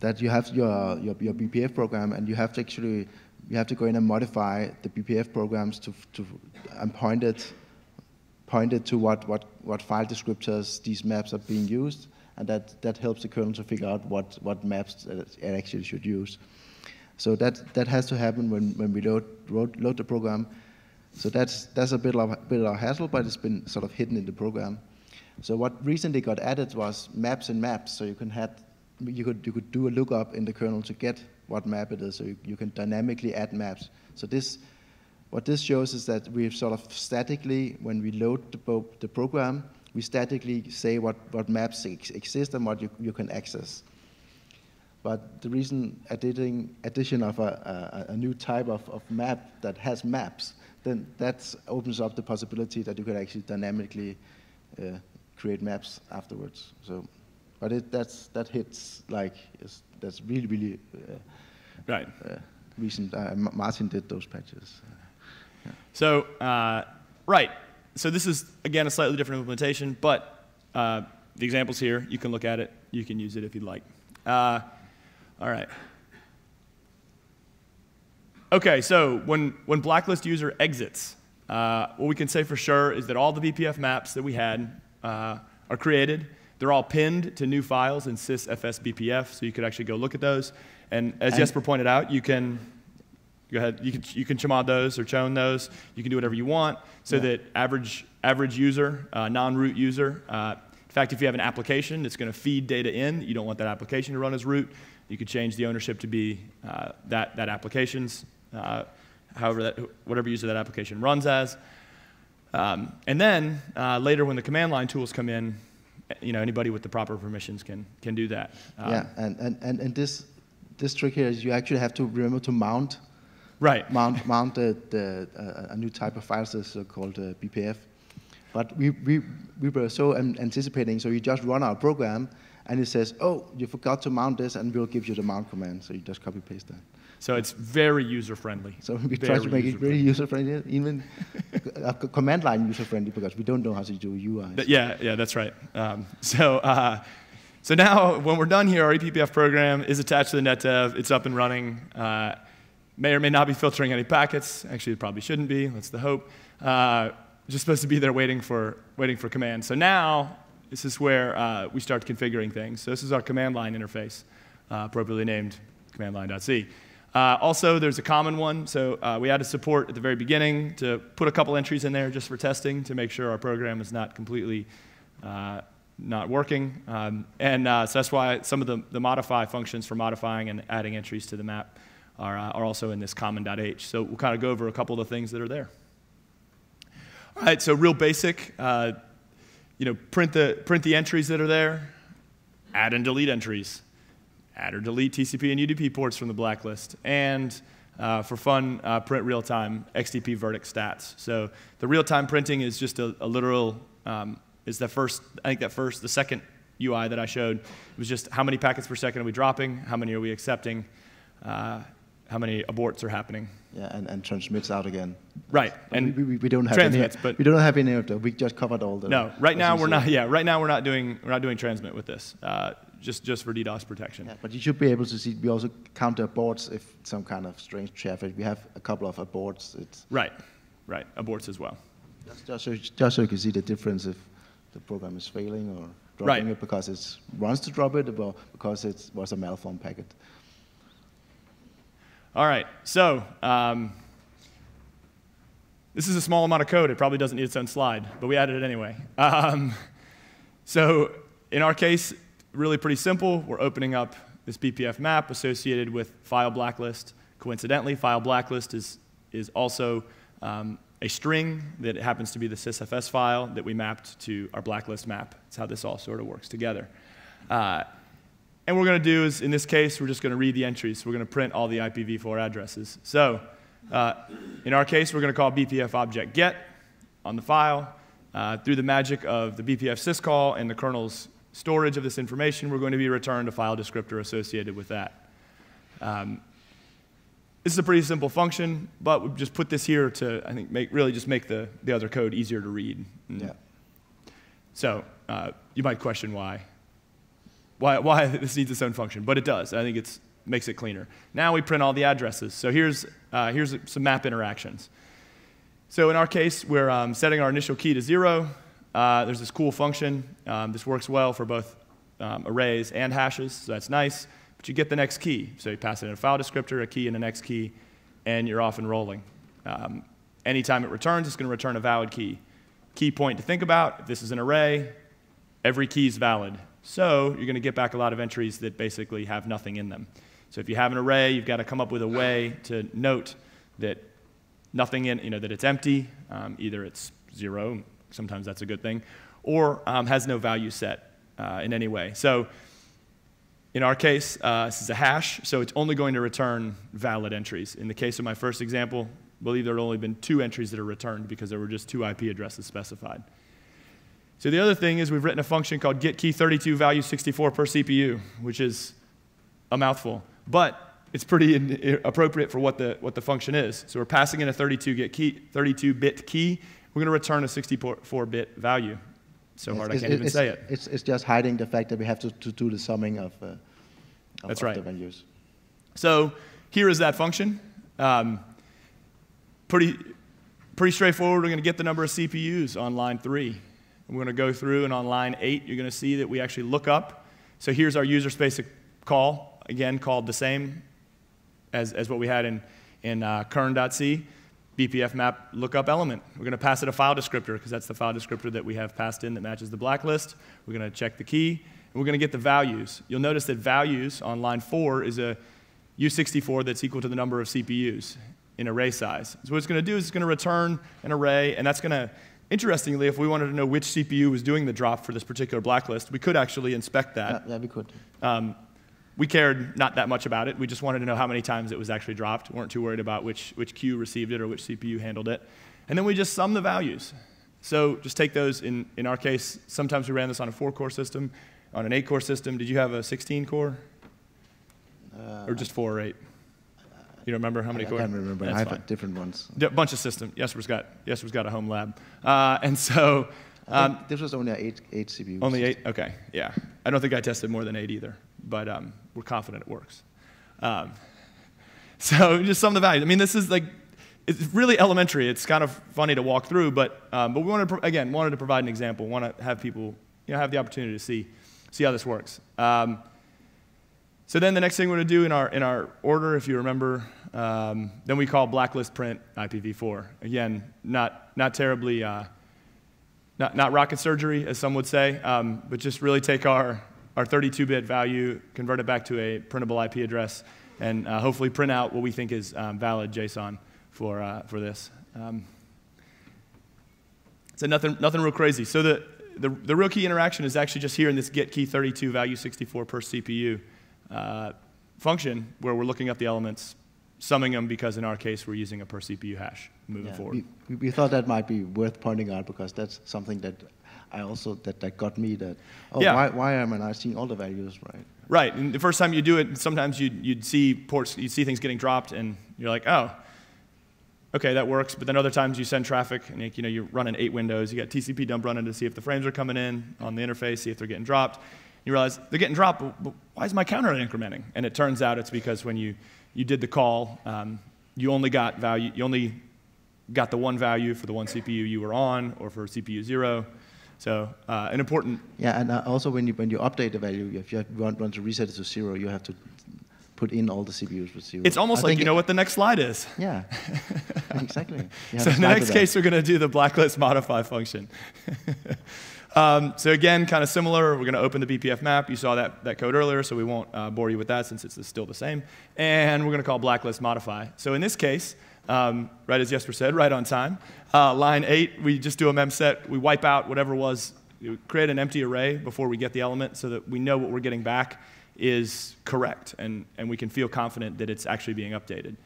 that you have your, your your B P F program, and you have to actually you have to go in and modify the B P F programs to to and point it point it to what what what file descriptors these maps are being used, and that that helps the kernel to figure out what what maps it actually should use. So that that has to happen when when we load load, load the program. So that's that's a bit of bit of a hassle, but it's been sort of hidden in the program. So what recently got added was maps and maps. So you can have you could you could do a lookup in the kernel to get what map it is. So you, you can dynamically add maps. So this what this shows is that we've sort of statically, when we load the the program, we statically say what what maps ex exist and what you you can access. But the reason adding addition of a, a, a new type of, of map that has maps, then that opens up the possibility that you could actually dynamically uh, create maps afterwards. So, but it, that's, that hits like, it's, that's really, really uh, right. uh, recent. Uh, Martin did those patches. Yeah. So, uh, right. So this is, again, a slightly different implementation, but uh, the example's here. You can look at it. You can use it if you'd like. Uh, all right. Okay, so when, when blacklist user exits, Uh, what we can say for sure is that all the B P F maps that we had uh, are created. They're all pinned to new files in sysfs B P F, so you could actually go look at those. And as and Jesper pointed out, you can go ahead. You can you can chmod those or chown those. You can do whatever you want, so yeah. that average average user, uh, non-root user. Uh, in fact, if you have an application that's going to feed data in, you don't want that application to run as root. You could change the ownership to be uh, that that application's. Uh, however, that, whatever user that application runs as. Um, and then, uh, later when the command line tools come in, you know, anybody with the proper permissions can, can do that. Um, yeah, and, and, and, and this, this trick here is you actually have to remember to mount right. mount, mount the, the, uh, a new type of file system called uh, B P F. But we, we, we were so anticipating, so you just run our program, and it says, oh, you forgot to mount this, and we'll give you the mount command, so you just copy-paste that. So it's very user-friendly. So we try to make it really user-friendly, even a command line user-friendly, because we don't know how to do U Is. Yeah, yeah, that's right. Um, so, uh, so now, when we're done here, our eBPF program is attached to the NetDev. It's up and running. Uh, may or may not be filtering any packets. Actually, it probably shouldn't be. That's the hope. Uh, just supposed to be there waiting for waiting for commands. So now, this is where uh, we start configuring things. So this is our command line interface, uh, appropriately named command line dot c. Uh, also, there's a common one, so uh, we added support at the very beginning to put a couple entries in there just for testing to make sure our program is not completely uh, not working. Um, and uh, so that's why some of the, the modify functions for modifying and adding entries to the map are, uh, are also in this common dot h. So we'll kind of go over a couple of the things that are there. All right, so real basic, uh, you know, print the, print the entries that are there, add and delete entries. Add or delete T C P and U D P ports from the blacklist, and uh, for fun, uh, print real-time X D P verdict stats. So the real-time printing is just a, a literal um, is the first. I think that first, the second U I that I showed was just how many packets per second are we dropping, how many are we accepting, uh, how many aborts are happening. Yeah, and, and transmits out again. Right, and we, we, we don't have transmits, any, but we don't have any of that. We just covered all the. No, right now we're not. Yeah, right now we're not doing we're not doing transmit with this. Uh, Just, just for DDoS protection. Yeah, but you should be able to see, we also count the aborts if some kind of strange traffic. We have a couple of aborts. It's right, right, aborts as well. Just, just, so, just so you can see the difference if the program is failing or dropping right. it because it wants to drop it or because it was a malformed packet. All right, so um, this is a small amount of code. It probably doesn't need its own slide, but we added it anyway. Um, so in our case, really pretty simple. We're opening up this B P F map associated with file blacklist. Coincidentally, file blacklist is, is also um, a string that happens to be the sysfs file that we mapped to our blacklist map. That's how this all sort of works together. Uh, and what we're going to do is, in this case, we're just going to read the entries. We're going to print all the I P v four addresses. So uh, in our case, we're going to call B P F object get on the file. Uh, through the magic of the B P F syscall and the kernel's storage of this information, we're going to be returned a file descriptor associated with that. Um, this is a pretty simple function, but we just put this here to, I think, make, really just make the, the other code easier to read. And yeah. So uh, you might question why, why, why this needs its own function, but it does. I think it makes it cleaner. Now we print all the addresses. So here's, uh, here's some map interactions. So in our case, we're um, setting our initial key to zero. Uh, there's this cool function. Um, this works well for both um, arrays and hashes, so that's nice. But you get the next key. So you pass in a file descriptor, a key, and a next key, and you're off and rolling. Um, anytime it returns, it's going to return a valid key. Key point to think about, if this is an array, every key is valid. So you're going to get back a lot of entries that basically have nothing in them. So if you have an array, you've got to come up with a way to note that nothing in, you know, that it's empty. Um, either it's zero. Sometimes that's a good thing, or um, has no value set uh, in any way. So in our case, uh, this is a hash, so it's only going to return valid entries. In the case of my first example, I believe there had only been two entries that are returned because there were just two I P addresses specified. So the other thing is we've written a function called get key thirty-two value sixty-four per C P U, which is a mouthful, but it's pretty in appropriate for what the, what the function is. So we're passing in a thirty-two get key, thirty-two bit key. We're going to return a sixty-four bit value. So hard it's, I can't even say it. It's, it's just hiding the fact that we have to, to do the summing of, uh, of, That's of right. the values. So here is that function. Um, pretty, Pretty straightforward. We're going to get the number of C P Us on line three. We're going to go through, and on line eight, you're going to see that we actually look up. So here's our user space call, again, called the same as, as what we had in, in uh, kern.c, B P F map lookup element. We're going to pass it a file descriptor, because that's the file descriptor that we have passed in that matches the blacklist. We're going to check the key, and we're going to get the values. You'll notice that values on line four is a U sixty-four that's equal to the number of C P Us in array size. So what it's going to do is it's going to return an array, and that's going to, interestingly, if we wanted to know which C P U was doing the drop for this particular blacklist, we could actually inspect that. Yeah, yeah we could. Um, we cared not that much about it. We just wanted to know how many times it was actually dropped. We weren't too worried about which, which queue received it or which C P U handled it. And then we just sum the values. So just take those. In, in our case, sometimes we ran this on a four-core system, on an eight-core system. Did you have a sixteen-core? Uh, or just four or eight? You don't remember how many I cores? I can't remember. That's I've fine. Had different ones. A bunch of systems. Jesper's got, Jesper's got a home lab. Uh, and so... Um, this was only eight, eight C P Us. Only eight? OK, yeah. I don't think I tested more than eight either. But um, we're confident it works. Um, so just sum the values. I mean, this is like, it's really elementary. It's kind of funny to walk through. But, um, but we wanted to, again, wanted to provide an example. Want to have people you know, have the opportunity to see, see how this works. Um, so then the next thing we're going to do in our, in our order, if you remember, Um, then we call blacklist print I P v four. Again, not, not terribly, uh, not, not rocket surgery, as some would say, um, but just really take our thirty-two bit value, convert it back to a printable I P address, and uh, hopefully print out what we think is um, valid JSON for, uh, for this. Um, so nothing, nothing real crazy. So the, the, the real key interaction is actually just here in this get key thirty-two value sixty-four per C P U uh, function, where we're looking up the elements, summing them, because in our case, we're using a per C P U hash moving yeah, forward. We, we thought that might be worth pointing out, because that's something that I also, that, that got me that, oh, yeah. why, why am I not seeing all the values, right? Right, and the first time you do it, sometimes you'd, you'd see ports, you'd see things getting dropped, and you're like, oh, okay, that works. But then other times you send traffic, and you know, you're running eight windows, you got T C P dump running to see if the frames are coming in on the interface, see if they're getting dropped. You realize they're getting dropped, but, but why is my counter incrementing? And it turns out it's because when you, you did the call, um, you only got value, you only got the one value for the one C P U you were on, or for C P U zero. So uh, an important. Yeah, and uh, also when you when you update the value, if you want, want to reset it to zero, you have to put in all the C P Us with zero. It's almost I like you know what the next slide is. Yeah, exactly. So in the next case, we're going to do the blacklist modify function. Um, so again, kind of similar, we're going to open the B P F map. You saw that, that code earlier, so we won't uh, bore you with that since it's still the same. And we're going to call blacklist modify. So in this case, um, right as Jesper said, right on time, uh, line eight, we just do a memset. We wipe out whatever was, create an empty array before we get the element so that we know what we're getting back is correct, and, and we can feel confident that it's actually being updated.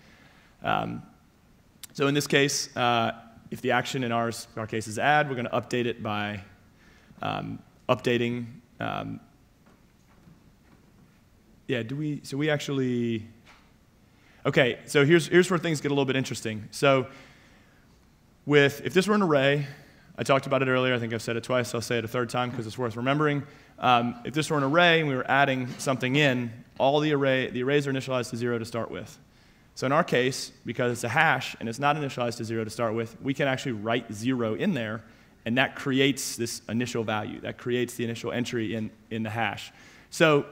Um, so in this case, uh, if the action in ours, our case is add, we're going to update it by Um, updating, um, yeah, do we, so we actually, okay, so here's, here's where things get a little bit interesting. So with, if this were an array, I talked about it earlier, I think I've said it twice, I'll say it a third time because it's worth remembering. Um, if this were an array and we were adding something in, all the array, the arrays are initialized to zero to start with. So in our case, because it's a hash and it's not initialized to zero to start with, we can actually write zero in there, and that creates this initial value. That creates the initial entry in, in the hash. So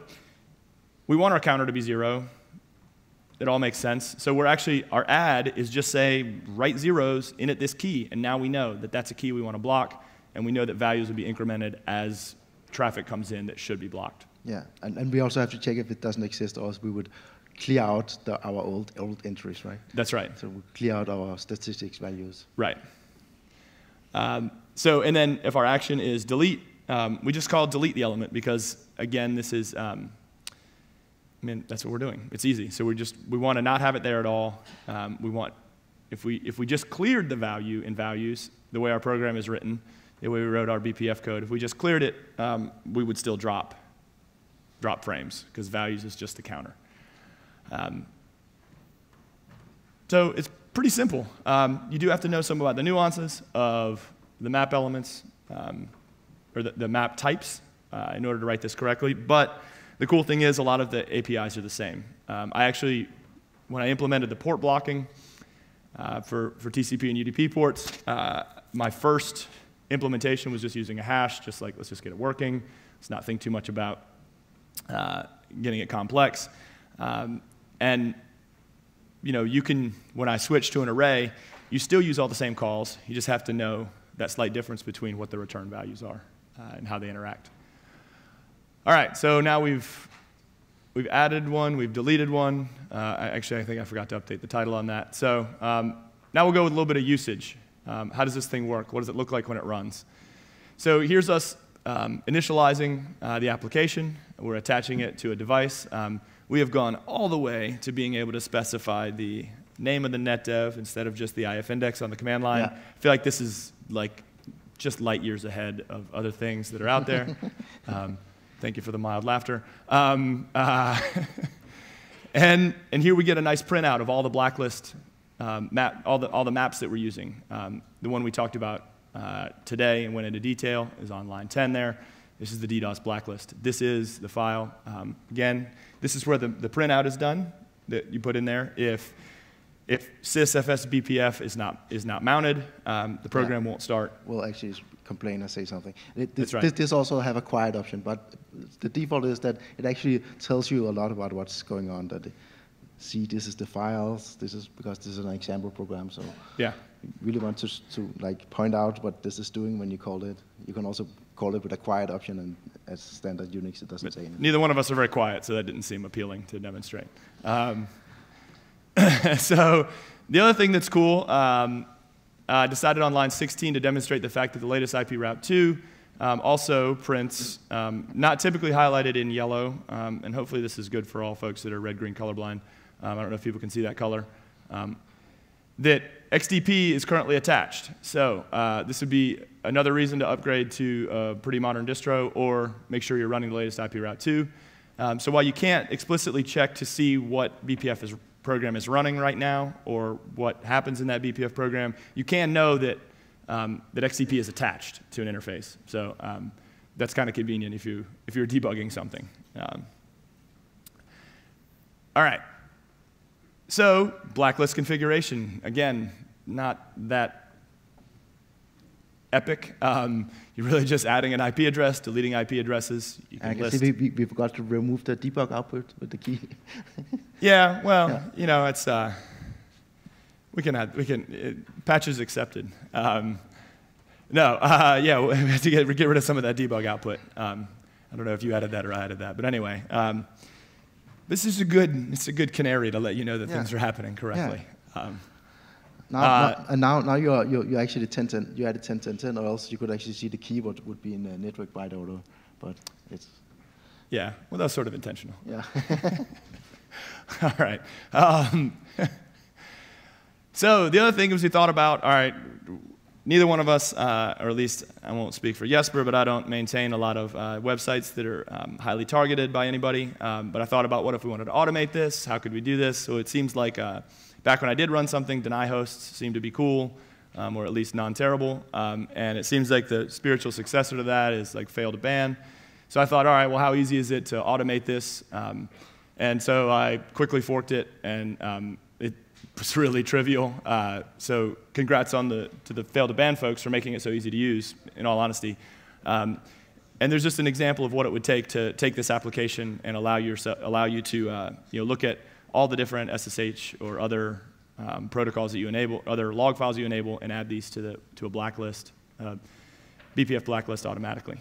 we want our counter to be zero. It all makes sense. So we're actually, our add is just say, write zeros in at this key. And now we know that that's a key we want to block. And we know that values will be incremented as traffic comes in that should be blocked. Yeah, and, and we also have to check if it doesn't exist, or else we would clear out the, our old, old entries, right? That's right. So we clear out our statistics values. Right. Um, So, and then if our action is delete, um, we just call delete the element because, again, this is, um, I mean, that's what we're doing. It's easy. So we just, we want to not have it there at all. Um, we want, if we, if we just cleared the value in values, the way our program is written, the way we wrote our B P F code, if we just cleared it, um, we would still drop, drop frames because values is just the counter. Um, so it's pretty simple. Um, you do have to know some about the nuances of the map elements, um, or the, the map types, uh, in order to write this correctly. But the cool thing is a lot of the A P Is are the same. Um, I actually, when I implemented the port blocking, uh, for, for T C P and U D P ports. Uh, my first implementation was just using a hash, just like, let's just get it working. Let's not think too much about uh, getting it complex. Um, and you know, you can, when I switch to an array, you still use all the same calls. You just have to know that slight difference between what the return values are uh, and how they interact. All right, so now we've, we've added one, we've deleted one. Uh, I, actually, I think I forgot to update the title on that. So um, now we'll go with a little bit of usage. Um, how does this thing work? What does it look like when it runs? So here's us um, initializing uh, the application. We're attaching it to a device. Um, We have gone all the way to being able to specify the name of the netdev instead of just the I F index on the command line. Yeah. I feel like this is like just light years ahead of other things that are out there. um, thank you for the mild laughter. Um, uh, and and here we get a nice printout of all the blacklist um, map, all the all the maps that we're using. Um, the one we talked about uh, today and went into detail is on line ten there. This is the DDoS blacklist. This is the file. Um, again, this is where the, the printout is done that you put in there. If, if sysfs B P F is not, is not mounted, um, the program yeah. won't start. We'll actually complain or say something. It, this, That's right. This, this also have a quiet option, but the default is that it actually tells you a lot about what's going on. That see, this is the files. This is because this is an example program. So yeah, you really want to, to like point out what this is doing when you call it. You can also call it with a quiet option, and as standard Unix, it doesn't but say anything. Neither one of us are very quiet, so that didn't seem appealing to demonstrate. Um, so the other thing that's cool, I um, uh, decided on line sixteen to demonstrate the fact that the latest I P Route two um, also prints, um, not typically highlighted in yellow, um, and hopefully this is good for all folks that are red-green colorblind. Um, I don't know if people can see that color. Um, that X D P is currently attached. So uh, this would be another reason to upgrade to a pretty modern distro or make sure you're running the latest I P Route two. Um, so while you can't explicitly check to see what B P F is, program is running right now or what happens in that B P F program, you can know that, um, that X D P is attached to an interface. So um, that's kind of convenient if, you, if you're debugging something. Um, all right. So blacklist configuration, again, not that epic. Um, you're really just adding an I P address, deleting I P addresses. You can I list. See we, we forgot to remove the debug output with the key. yeah, well, yeah. you know, it's uh, we can add we can it, patches accepted. Um, no, uh, yeah, we have to get get rid of some of that debug output. Um, I don't know if you added that or I added that, but anyway. Um, This is a good, it's a good canary to let you know that yeah. things are happening correctly. Yeah. Um, now, uh, now, now, now you're, you're, you're actually ten ten, you added ten ten ten, or else you could actually see the keyboard would be in a network byte order, but it's... Yeah, well, that's sort of intentional. Yeah. all right. Um, so the other thing is we thought about, all right, neither one of us, uh, or at least I won't speak for Jesper, but I don't maintain a lot of uh, websites that are um, highly targeted by anybody. Um, but I thought about what if we wanted to automate this? How could we do this? So it seems like uh, back when I did run something, deny hosts seemed to be cool, um, or at least non-terrible. Um, and it seems like the spiritual successor to that is like fail to ban. So I thought, all right, well, how easy is it to automate this? Um, and so I quickly forked it and um, It's really trivial. Uh, so congrats on the, to the fail to ban folks for making it so easy to use, in all honesty. Um, and there's just an example of what it would take to take this application and allow, your, allow you to uh, you know, look at all the different S S H or other um, protocols that you enable, other log files you enable, and add these to, the, to a blacklist, uh, B P F blacklist automatically.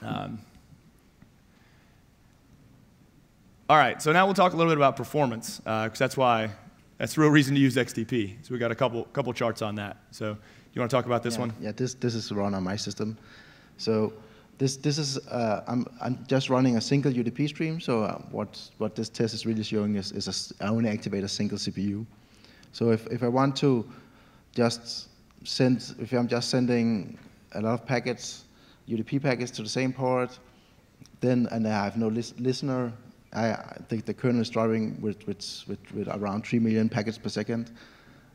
Um, all right, so now we'll talk a little bit about performance, because uh, that's why That's the real reason to use X D P. So we got a couple couple charts on that. So you want to talk about this yeah, one? Yeah, this this is run on my system. So this this is uh, I'm I'm just running a single U D P stream. So uh, what what this test is really showing is is a, I only activate a single C P U. So if if I want to just send if I'm just sending a lot of packets, U D P packets to the same port, then and I have no lis listener. I think the kernel is driving with, with, with, with around three million packets per second.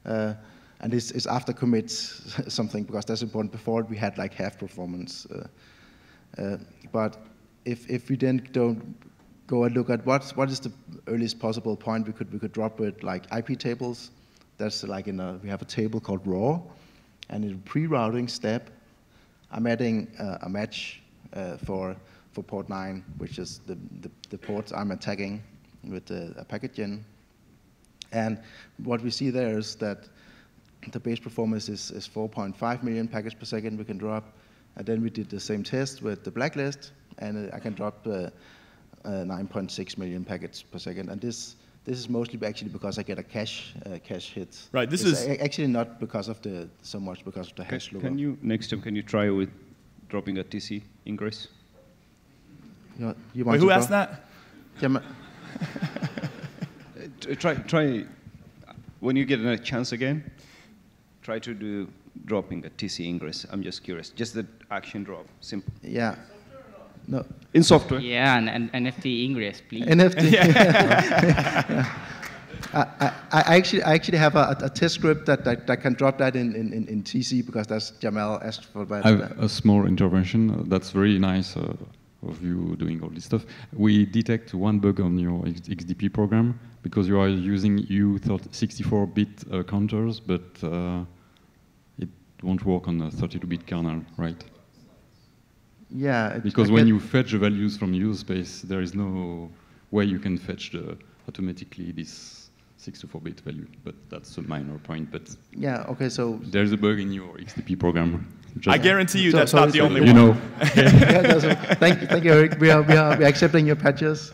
Uh, and this is after commit something, because that's important. Before we had like half performance. Uh, uh, but if, if we then don't go and look at what, what is the earliest possible point we could, we could drop with like I P tables, That's like in a, we have a table called raw, and in the pre-routing step, I'm adding uh, a match uh, for for port nine, which is the the, the port I'm attacking with uh, a packet gen. And what we see there is that the base performance is, is four point five million packets per second we can drop. And then we did the same test with the blacklist, and I can drop uh, uh, nine point six million packets per second. And this this is mostly actually because I get a cache uh, cache hit. Right. This it's is actually not because of the so much because of the hash lookup. Can you next time can you try with dropping a T C ingress? You know, you want Wait, who to asked go? that? Jamal. Try, try, when you get a chance again, try to do dropping a T C ingress. I'm just curious. Just the action drop, simple. Yeah. No. In software. Yeah, and, and N F T ingress, please. N F T. yeah. I, I, I, actually, I actually have a, a test script that, that, that can drop that in, in, in T C because that's Jamal asked for that. I have a small intervention. That's very nice uh, of you doing all this stuff. We detect one bug on your X D P program, because you are using U sixty-four bit uh, counters, but uh, it won't work on a thirty-two bit kernel, right? Yeah. Because when you fetch the values from user space, there is no way you can fetch the, automatically this sixty-four bit value. But that's a minor point. But yeah. Okay. So there's a bug in your X D P program. Just I guarantee you so, that's so not the only you one. You know. yeah, that's a, thank you, thank you, Eric. We are we are we are accepting your patches.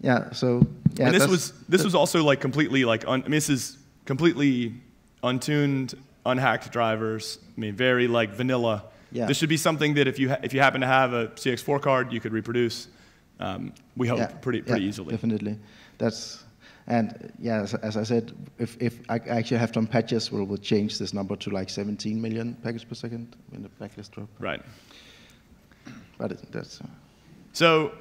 Yeah. So. Yeah, and this was this was also like completely like un, I mean, this is completely untuned, unhacked drivers. I mean, very like vanilla. Yeah. This should be something that if you ha if you happen to have a C X four card, you could reproduce. Um, we hope yeah, pretty pretty yeah, easily. Definitely. That's and yeah. As, as I said, if if I actually have some patches, where we'll change this number to like seventeen million packets per second when the blacklist drop. Right. But it, that's. Uh, so.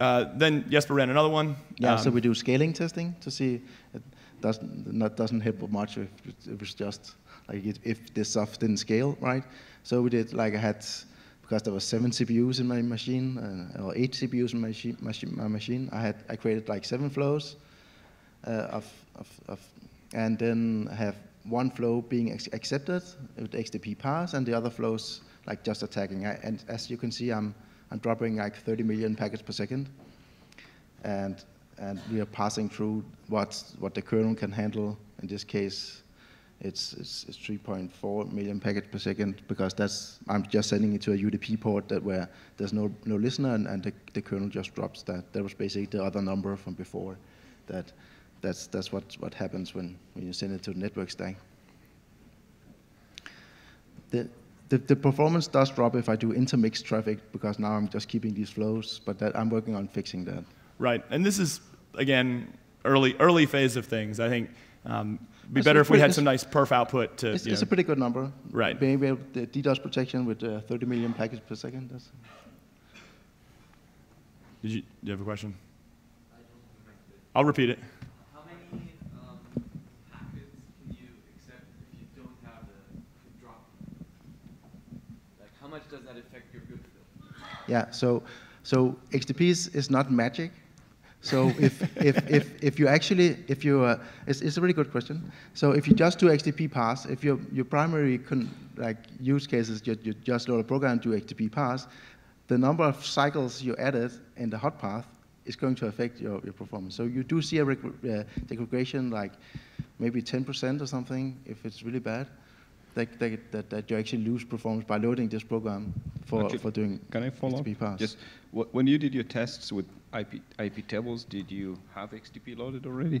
Uh, then Jesper ran another one. Yeah, um, so we do scaling testing to see it doesn't not doesn't help much if it was just like it, if this stuff didn't scale right. So we did like I had because there were seven C P Us in my machine uh, or eight C P Us in my machine. My machine I had I created like seven flows uh, of, of of and then have one flow being ex accepted with X D P pass and the other flows like just attacking. I, and as you can see, I'm. I'm dropping like thirty million packets per second, and and we are passing through what what the kernel can handle. In this case, it's it's, it's three point four million packets per second because that's I'm just sending it to a U D P port that where there's no no listener, and, and the, the kernel just drops that. That was basically the other number from before. That that's that's what what happens when when you send it to the network stack. The, The, the performance does drop if I do intermixed traffic because now I'm just keeping these flows, but that, I'm working on fixing that. Right, and this is, again, early early phase of things. I think um, it'd be it's better if we had some nice perf output to... It's, it's a pretty good number. Right. Being able to DDoS protection with uh, thirty million packets per second. That's Did you, do you have a question? I don't remember. I'll repeat it. How much does that affect your good feel? Yeah, so so X D P is, is not magic. So if if if if you actually if you uh, it's, it's a really good question. So if you just do X D P pass, if your your primary con like use case is you, you just load a program and do X D P pass, the number of cycles you added in the hot path is going to affect your your performance. So you do see a uh, degradation like maybe ten percent or something if it's really bad. That, that, that you actually lose performance by loading this program for, okay. for doing Can I follow X D P pass. Just, when you did your tests with I P, I P tables, did you have X D P loaded already?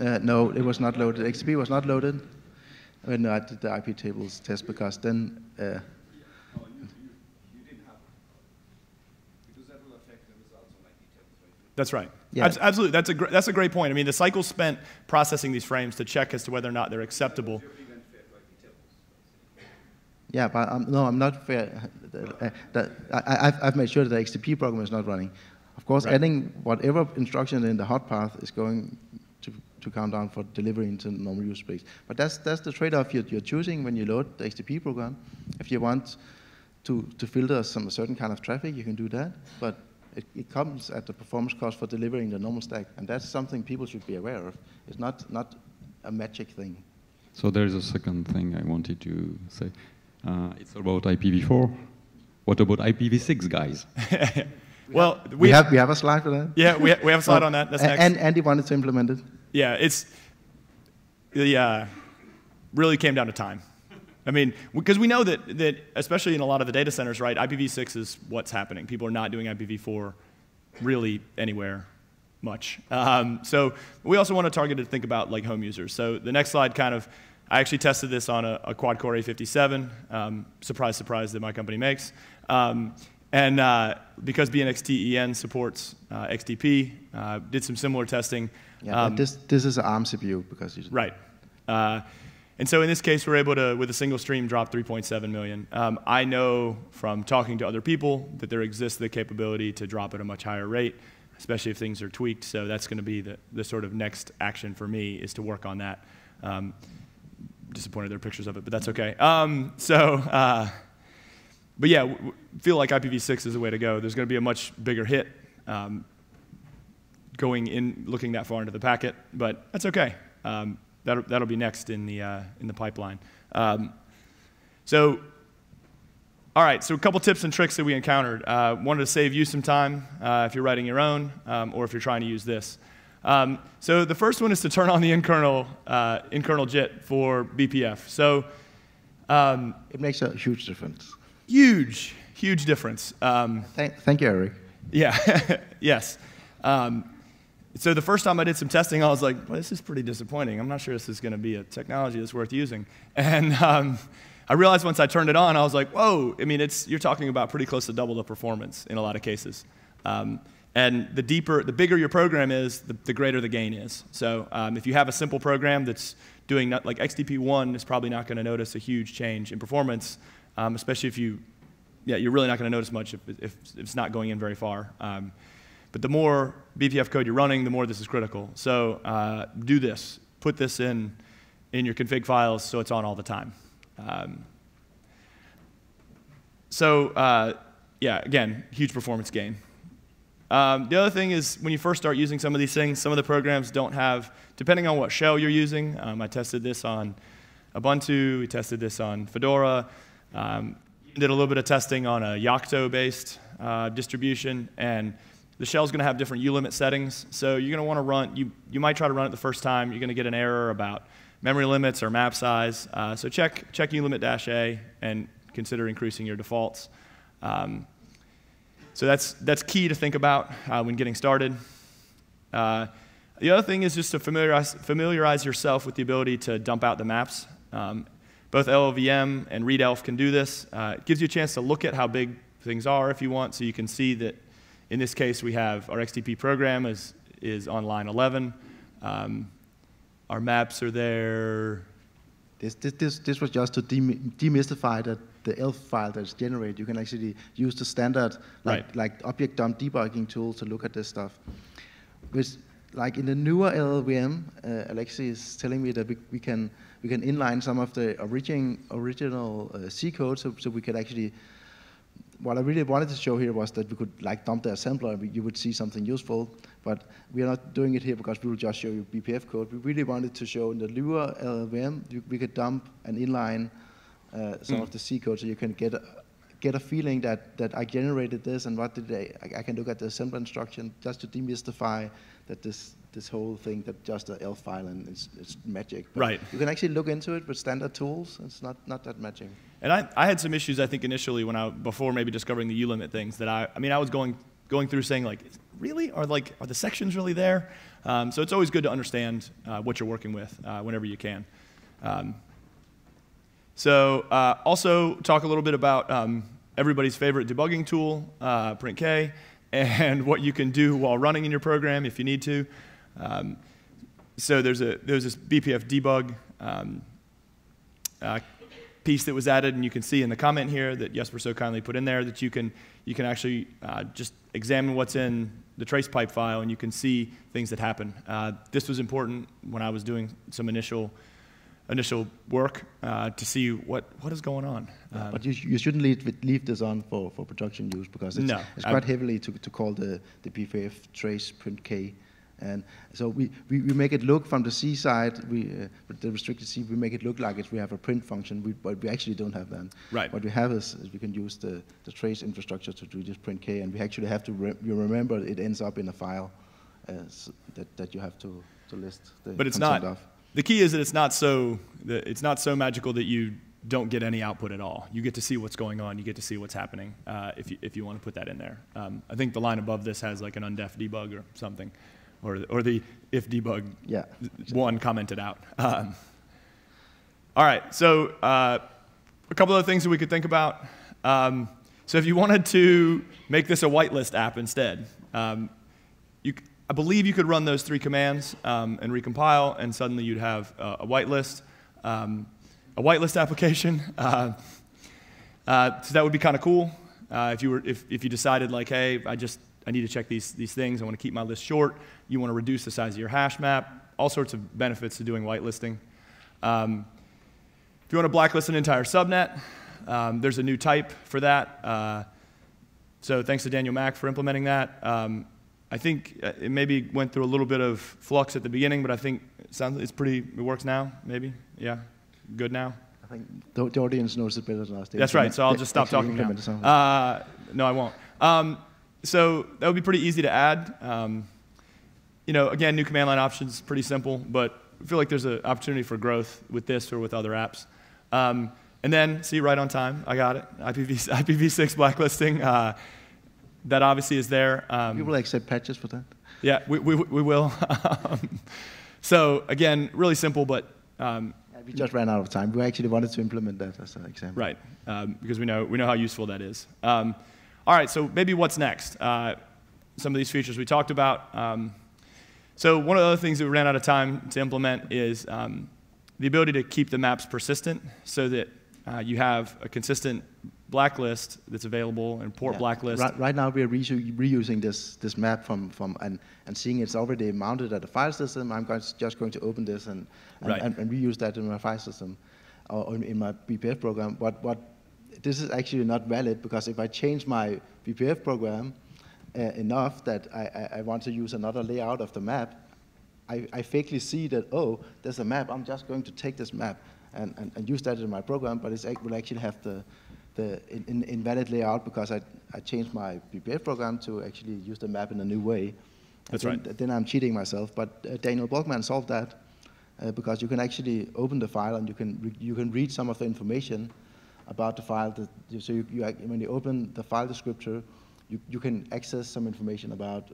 Uh, no, it was not loaded. X D P was not loaded when I did the I P tables test because then... Uh, yeah. No, you, you, you didn't have it. Because that will affect the results on I P tables, right? That's right. Yeah. Absolutely, that's a, gr that's a great point. I mean, the cycle spent processing these frames to check as to whether or not they're acceptable. Yeah, but um, no, I'm not fair. Uh, that, I, I've, I've made sure that the X D P program is not running. Of course, right. Adding whatever instruction in the hot path is going to, to count down for delivery into normal use space. But that's, that's the trade-off you're, you're choosing when you load the X D P program. If you want to, to filter some certain kind of traffic, you can do that. But It, it comes at the performance cost for delivering the normal stack, and that's something people should be aware of. It's not, not a magic thing. So there's a second thing I wanted to say. Uh, it's about I P v four. What about I P v six, guys? Well, we, we have we have a slide for that. Yeah, we ha we have a slide well, on that. That's next. And Andy wanted to implement it. Yeah, it's yeah, really came down to time. I mean, because we know that that especially in a lot of the data centers, right? I P v six is what's happening. People are not doing I P v four really anywhere much. Um, so we also want to target to think about like home users. So the next slide kind of. I actually tested this on a, a quad-core A fifty-seven, um, surprise, surprise, that my company makes. Um, and uh, because B N X T E N supports uh, X D P, uh, did some similar testing. Yeah, um, this, this is an ARM C P U because you... Right. Uh, and so in this case, we're able to, with a single stream, drop three point seven million. Um, I know from talking to other people that there exists the capability to drop at a much higher rate, especially if things are tweaked. So that's going to be the, the sort of next action for me is to work on that. Um, Disappointed there are pictures of it, but that's okay. Um, so, uh, but yeah, w w feel like I P v six is the way to go. There's going to be a much bigger hit um, going in, looking that far into the packet, but that's okay. Um, that'll, that'll be next in the uh, in the pipeline. Um, so, all right. So a couple tips and tricks that we encountered. Uh, wanted to save you some time uh, if you're writing your own, um, or if you're trying to use this. Um, so the first one is to turn on the in-kernel uh, in-kernel J I T for B P F. So um, it makes a huge difference. Huge, huge difference. Um, thank, thank you, Eric. Yeah, yes. Um, so the first time I did some testing, I was like, well, this is pretty disappointing. I'm not sure this is going to be a technology that's worth using. And um, I realized once I turned it on, I was like, whoa. I mean, it's you're talking about pretty close to double the performance in a lot of cases. Um, And the deeper, the bigger your program is, the, the greater the gain is. So um, if you have a simple program that's doing, not, like X D P one is probably not going to notice a huge change in performance, um, especially if you, yeah, you're really not going to notice much if, if, if it's not going in very far. Um, but the more B P F code you're running, the more this is critical. So uh, do this. Put this in, in your config files so it's on all the time. Um, so uh, yeah, again, huge performance gain. Um, the other thing is when you first start using some of these things, some of the programs don't have, depending on what shell you're using, um, I tested this on Ubuntu, we tested this on Fedora, um, did a little bit of testing on a Yocto-based uh, distribution, and the shell's going to have different ulimit settings, so you're going to want to run, you, you might try to run it the first time, you're going to get an error about memory limits or map size, uh, so check, check ulimit-a and consider increasing your defaults. Um, So that's, that's key to think about uh, when getting started. Uh, the other thing is just to familiarize, familiarize yourself with the ability to dump out the maps. Um, both L L V M and readelf can do this. Uh, it gives you a chance to look at how big things are if you want, so you can see that in this case we have our X D P program is, is on line eleven. Um, our maps are there. This, this, this, this was just to demystify that the E L F file that's generated, you can actually use the standard like, right. like object dump debugging tool to look at this stuff. Which, like in the newer L L V M, uh, Alexei is telling me that we, we can we can inline some of the origin, original uh, C code, so, so we could actually. What I really wanted to show here was that we could like dump the assembler, and we, you would see something useful. But we are not doing it here because we will just show you B P F code. We really wanted to show in the newer L L V M we, we could dump an inline. Uh, some mm. of the C code, so you can get a, get a feeling that that I generated this and what did I, I, I can look at the assembler instruction just to demystify that this this whole thing that just an E L F file and it's, it's magic. But right. You can actually look into it with standard tools. It's not not that magic. And I I had some issues I think initially when I before maybe discovering the ulimit things that I I mean I was going going through saying like really are like are the sections really there? Um, so it's always good to understand uh, what you're working with uh, whenever you can. Um, So uh, also talk a little bit about um, everybody's favorite debugging tool, uh, print K, and what you can do while running in your program if you need to. Um, so there's a there's this B P F debug um, uh, piece that was added, and you can see in the comment here that Jesper so kindly put in there that you can you can actually uh, just examine what's in the trace pipe file, and you can see things that happen. Uh, this was important when I was doing some initial initial work uh, to see what, what is going on. Um, but you, sh you shouldn't leave, leave this on for, for production use, because it's, no, it's quite heavily to, to call the, the B P F trace print K. And so we, we, we make it look from the C side, we, uh, the restricted C, we make it look like it's, we have a print function, we, but we actually don't have that. Right. What we have is, is we can use the, the trace infrastructure to do this print K, and we actually have to re you remember it ends up in a file uh, so that, that you have to, to list the but it's not. Of. The key is that it's not so that it's not so magical that you don't get any output at all. You get to see what's going on. You get to see what's happening uh, if, you, if you want to put that in there. Um, I think the line above this has like an undef debug or something. Or, or the if debug yeah, exactly. one commented out. Um, all right, so uh, a couple other things that we could think about. Um, so if you wanted to make this a whitelist app instead, um, you, I believe you could run those three commands um, and recompile, and suddenly you'd have uh, a whitelist, um, a whitelist application. Uh, uh, so that would be kind of cool uh, if you were if if you decided like, hey, I just I need to check these, these things. I want to keep my list short. You want to reduce the size of your hash map. All sorts of benefits to doing whitelisting. Um, if you want to blacklist an entire subnet, um, there's a new type for that. Uh, so thanks to Daniel Mack for implementing that. Um, I think it maybe went through a little bit of flux at the beginning, but I think it sounds, it's pretty, it works now, maybe? Yeah, good now? I think the, the audience knows it better than us. That's right, so I'll just stop talking now. Uh, no, I won't. Um, So that would be pretty easy to add. Um, you know, again, new command line options, pretty simple, but I feel like there's an opportunity for growth with this or with other apps. Um, and then, see, right on time, I got it. I P v six blacklisting, uh, that obviously is there. Um, People accept patches for that. Yeah, we, we, we will. um, so again, really simple, but um, we just ran out of time. We actually wanted to implement that as an example. Right, um, because we know we know how useful that is. Um, All right, so maybe what's next? Uh, some of these features we talked about. Um, so one of the other things that we ran out of time to implement is um, the ability to keep the maps persistent so that uh, you have a consistent blacklist that's available and port yeah. blacklist. Right, right now we are reu reusing this, this map from, from and, and seeing it's already mounted at a file system. I'm going to, just going to open this and, and, right. and, and reuse that in my file system or in my B P F program. What, what This is actually not valid, because if I change my B P F program uh, enough that I, I, I want to use another layout of the map, I, I fakely see that, oh, there's a map. I'm just going to take this map and, and, and use that in my program, but it's, it will actually have the, the in, in, invalid layout because I, I changed my B P F program to actually use the map in a new way. That's right. Then, then I'm cheating myself, but uh, Daniel Borkman solved that uh, because you can actually open the file and you can, re you can read some of the information about the file. That you, so you, you, when you open the file descriptor, you, you can access some information about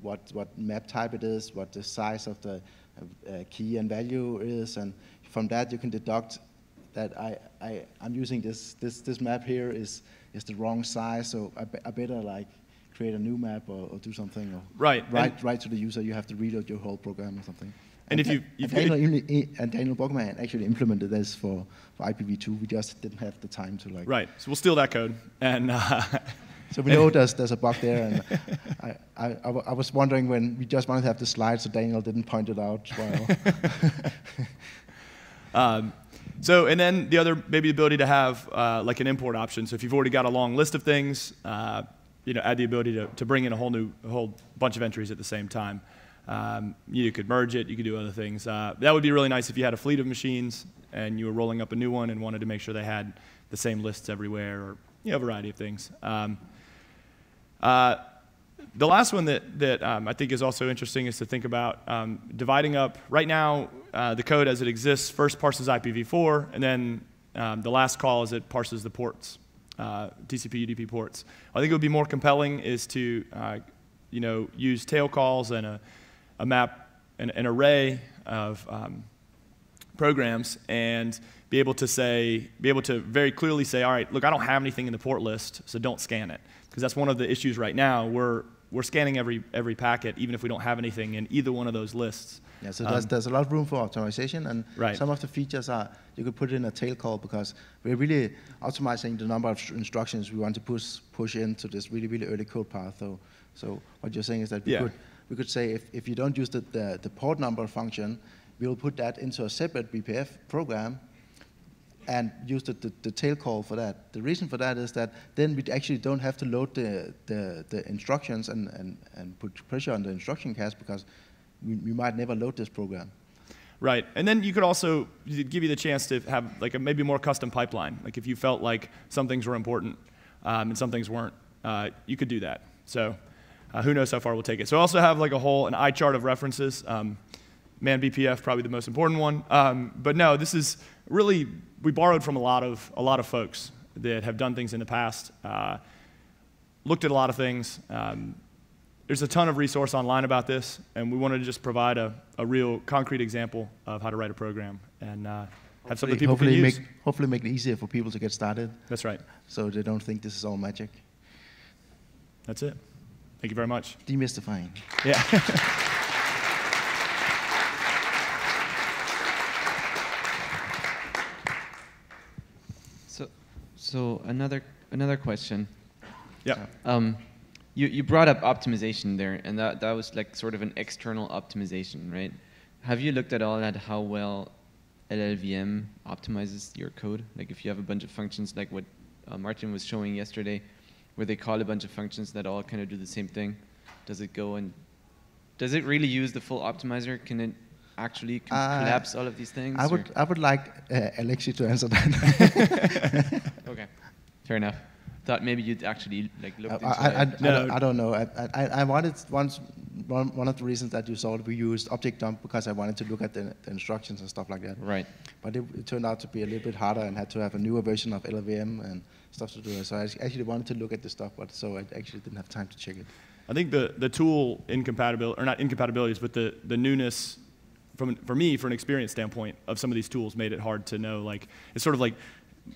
what, what map type it is, what the size of the uh, uh, key and value is, and from that you can deduct that I, I, I'm using this, this, this map here is, is the wrong size, so I, be, I better like create a new map or, or do something. Or right. Write, write to the user, you have to reload your whole program or something. And, and, if you, and, if Daniel, and Daniel Borkman actually implemented this for, for I P v two. We just didn't have the time to like. Right. So we'll steal that code. And uh, so we know there's, there's a bug there. And I, I, I, I was wondering when we just wanted to have the slide, so Daniel didn't point it out. Well. um, so and then the other maybe the ability to have uh, like an import option. So if you've already got a long list of things, uh, you know, add the ability to, to bring in a whole new a whole bunch of entries at the same time. Um, you could merge it, you could do other things. Uh, that would be really nice if you had a fleet of machines and you were rolling up a new one and wanted to make sure they had the same lists everywhere, or you know, a variety of things. Um, uh, the last one that, that um, I think is also interesting is to think about um, dividing up. Right now, uh, the code as it exists first parses I P v four, and then um, the last call is it parses the ports, uh, T C P U D P ports. I think it would be more compelling is to uh, you know, use tail calls and a a map, an, an array of um, programs, and be able to say, be able to very clearly say, all right, look, I don't have anything in the port list, so don't scan it, because that's one of the issues right now. We're we're scanning every every packet, even if we don't have anything in either one of those lists. Yeah, so um, there's, there's a lot of room for optimization, and right. some of the features are you could put in a tail call, because we're really optimizing the number of instructions we want to push push into this really really early code path. So, so what you're saying is that we yeah. could. We could say if, if you don't use the, the, the port number function, we will put that into a separate B P F program and use the, the, the tail call for that. The reason for that is that then we actually don't have to load the, the, the instructions and, and, and put pressure on the instruction cache, because we, we might never load this program. Right, and then you could also give you the chance to have like a maybe more custom pipeline. Like if you felt like some things were important um, and some things weren't, uh, you could do that. So uh, who knows how far we'll take it. So I also have like a whole, an eye chart of references. Um, man, B P F, probably the most important one. Um, but no, this is really, we borrowed from a lot of a lot of folks that have done things in the past, uh, looked at a lot of things. Um, there's a ton of resource online about this, and we wanted to just provide a, a real concrete example of how to write a program and uh, have something people can use. Make, hopefully make it easier for people to get started. That's right. So they don't think this is all magic. That's it. Thank you very much. Demystifying. Yeah. So another another question. Yeah. Um, you you brought up optimization there, and that that was like sort of an external optimization, right? Have you looked at all at how well L L V M optimizes your code? Like if you have a bunch of functions, like what uh, Martin was showing yesterday, where they call a bunch of functions that all kind of do the same thing, does it go and does it really use the full optimizer? Can it actually can uh, collapse all of these things? I would or? I would like uh, Alexei to answer that. Okay, fair enough. Thought maybe you'd actually like look into I, I, it. I, no. I, I don't know. I, I, I wanted once one, one of the reasons that you saw that we used objdump because I wanted to look at the, the instructions and stuff like that. Right. But it, it turned out to be a little bit harder and had to have a newer version of L L V M and stuff to do. So I actually wanted to look at this stuff, but so I actually didn't have time to check it. I think the the tool incompatibility or not incompatibilities, but the the newness. From, for me, for an experience standpoint, of some of these tools made it hard to know, like, it's sort of like,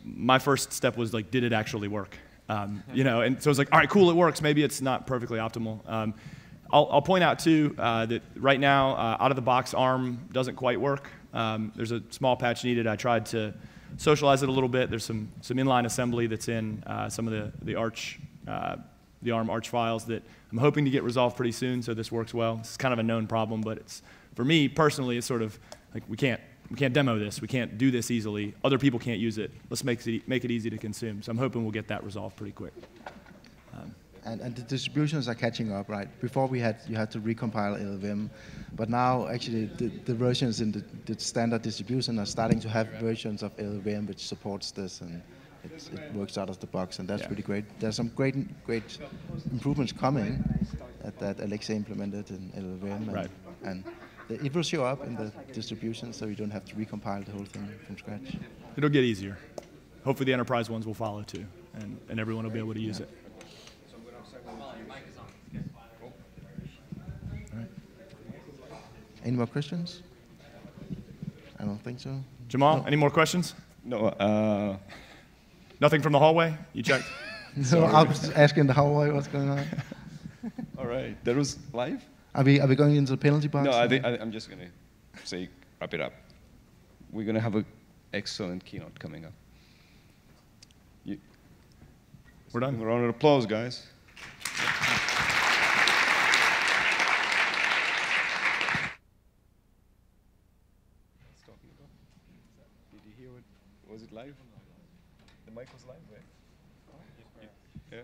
my first step was like, did it actually work? Um, you know, and so it's like, all right, cool, it works, maybe it's not perfectly optimal. Um, I'll, I'll point out too, uh, that right now, uh, out of the box ARM doesn't quite work. Um, there's a small patch needed. I tried to socialize it a little bit. There's some, some inline assembly that's in uh, some of the, the Arch, uh, the ARM Arch files that I'm hoping to get resolved pretty soon, so this works well. It's kind of a known problem, but it's, for me personally, it's sort of like we can't we can't demo this. We can't do this easily. Other people can't use it. Let's make it make it easy to consume. So I'm hoping we'll get that resolved pretty quick. Um, and, and the distributions are catching up, right? Before we had you had to recompile L L V M, but now actually the, the versions in the, the standard distribution are starting to have versions of L L V M which supports this and it, it works out of the box, and that's yeah. pretty great. There's some great great improvements coming that, that Alexei implemented in L L V M, and, right. and it will show up in the distribution, so you don't have to recompile the whole thing from scratch. It'll get easier. Hopefully the enterprise ones will follow too, and, and everyone will be able to use yeah. it. All right. Any more questions? I don't think so. Jamal, no. Any more questions? No. Uh, Nothing from the hallway? You checked? So I was asking the hallway what's going on. All right. That was live? Are we, are we going into the penalty box? No, I think, I, I'm just going to say, wrap it up. We're going to have an excellent keynote coming up. You, We're done. A round of applause, guys. Did you hear what? Was it live? The mic was live, right? Yeah.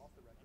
Off the record.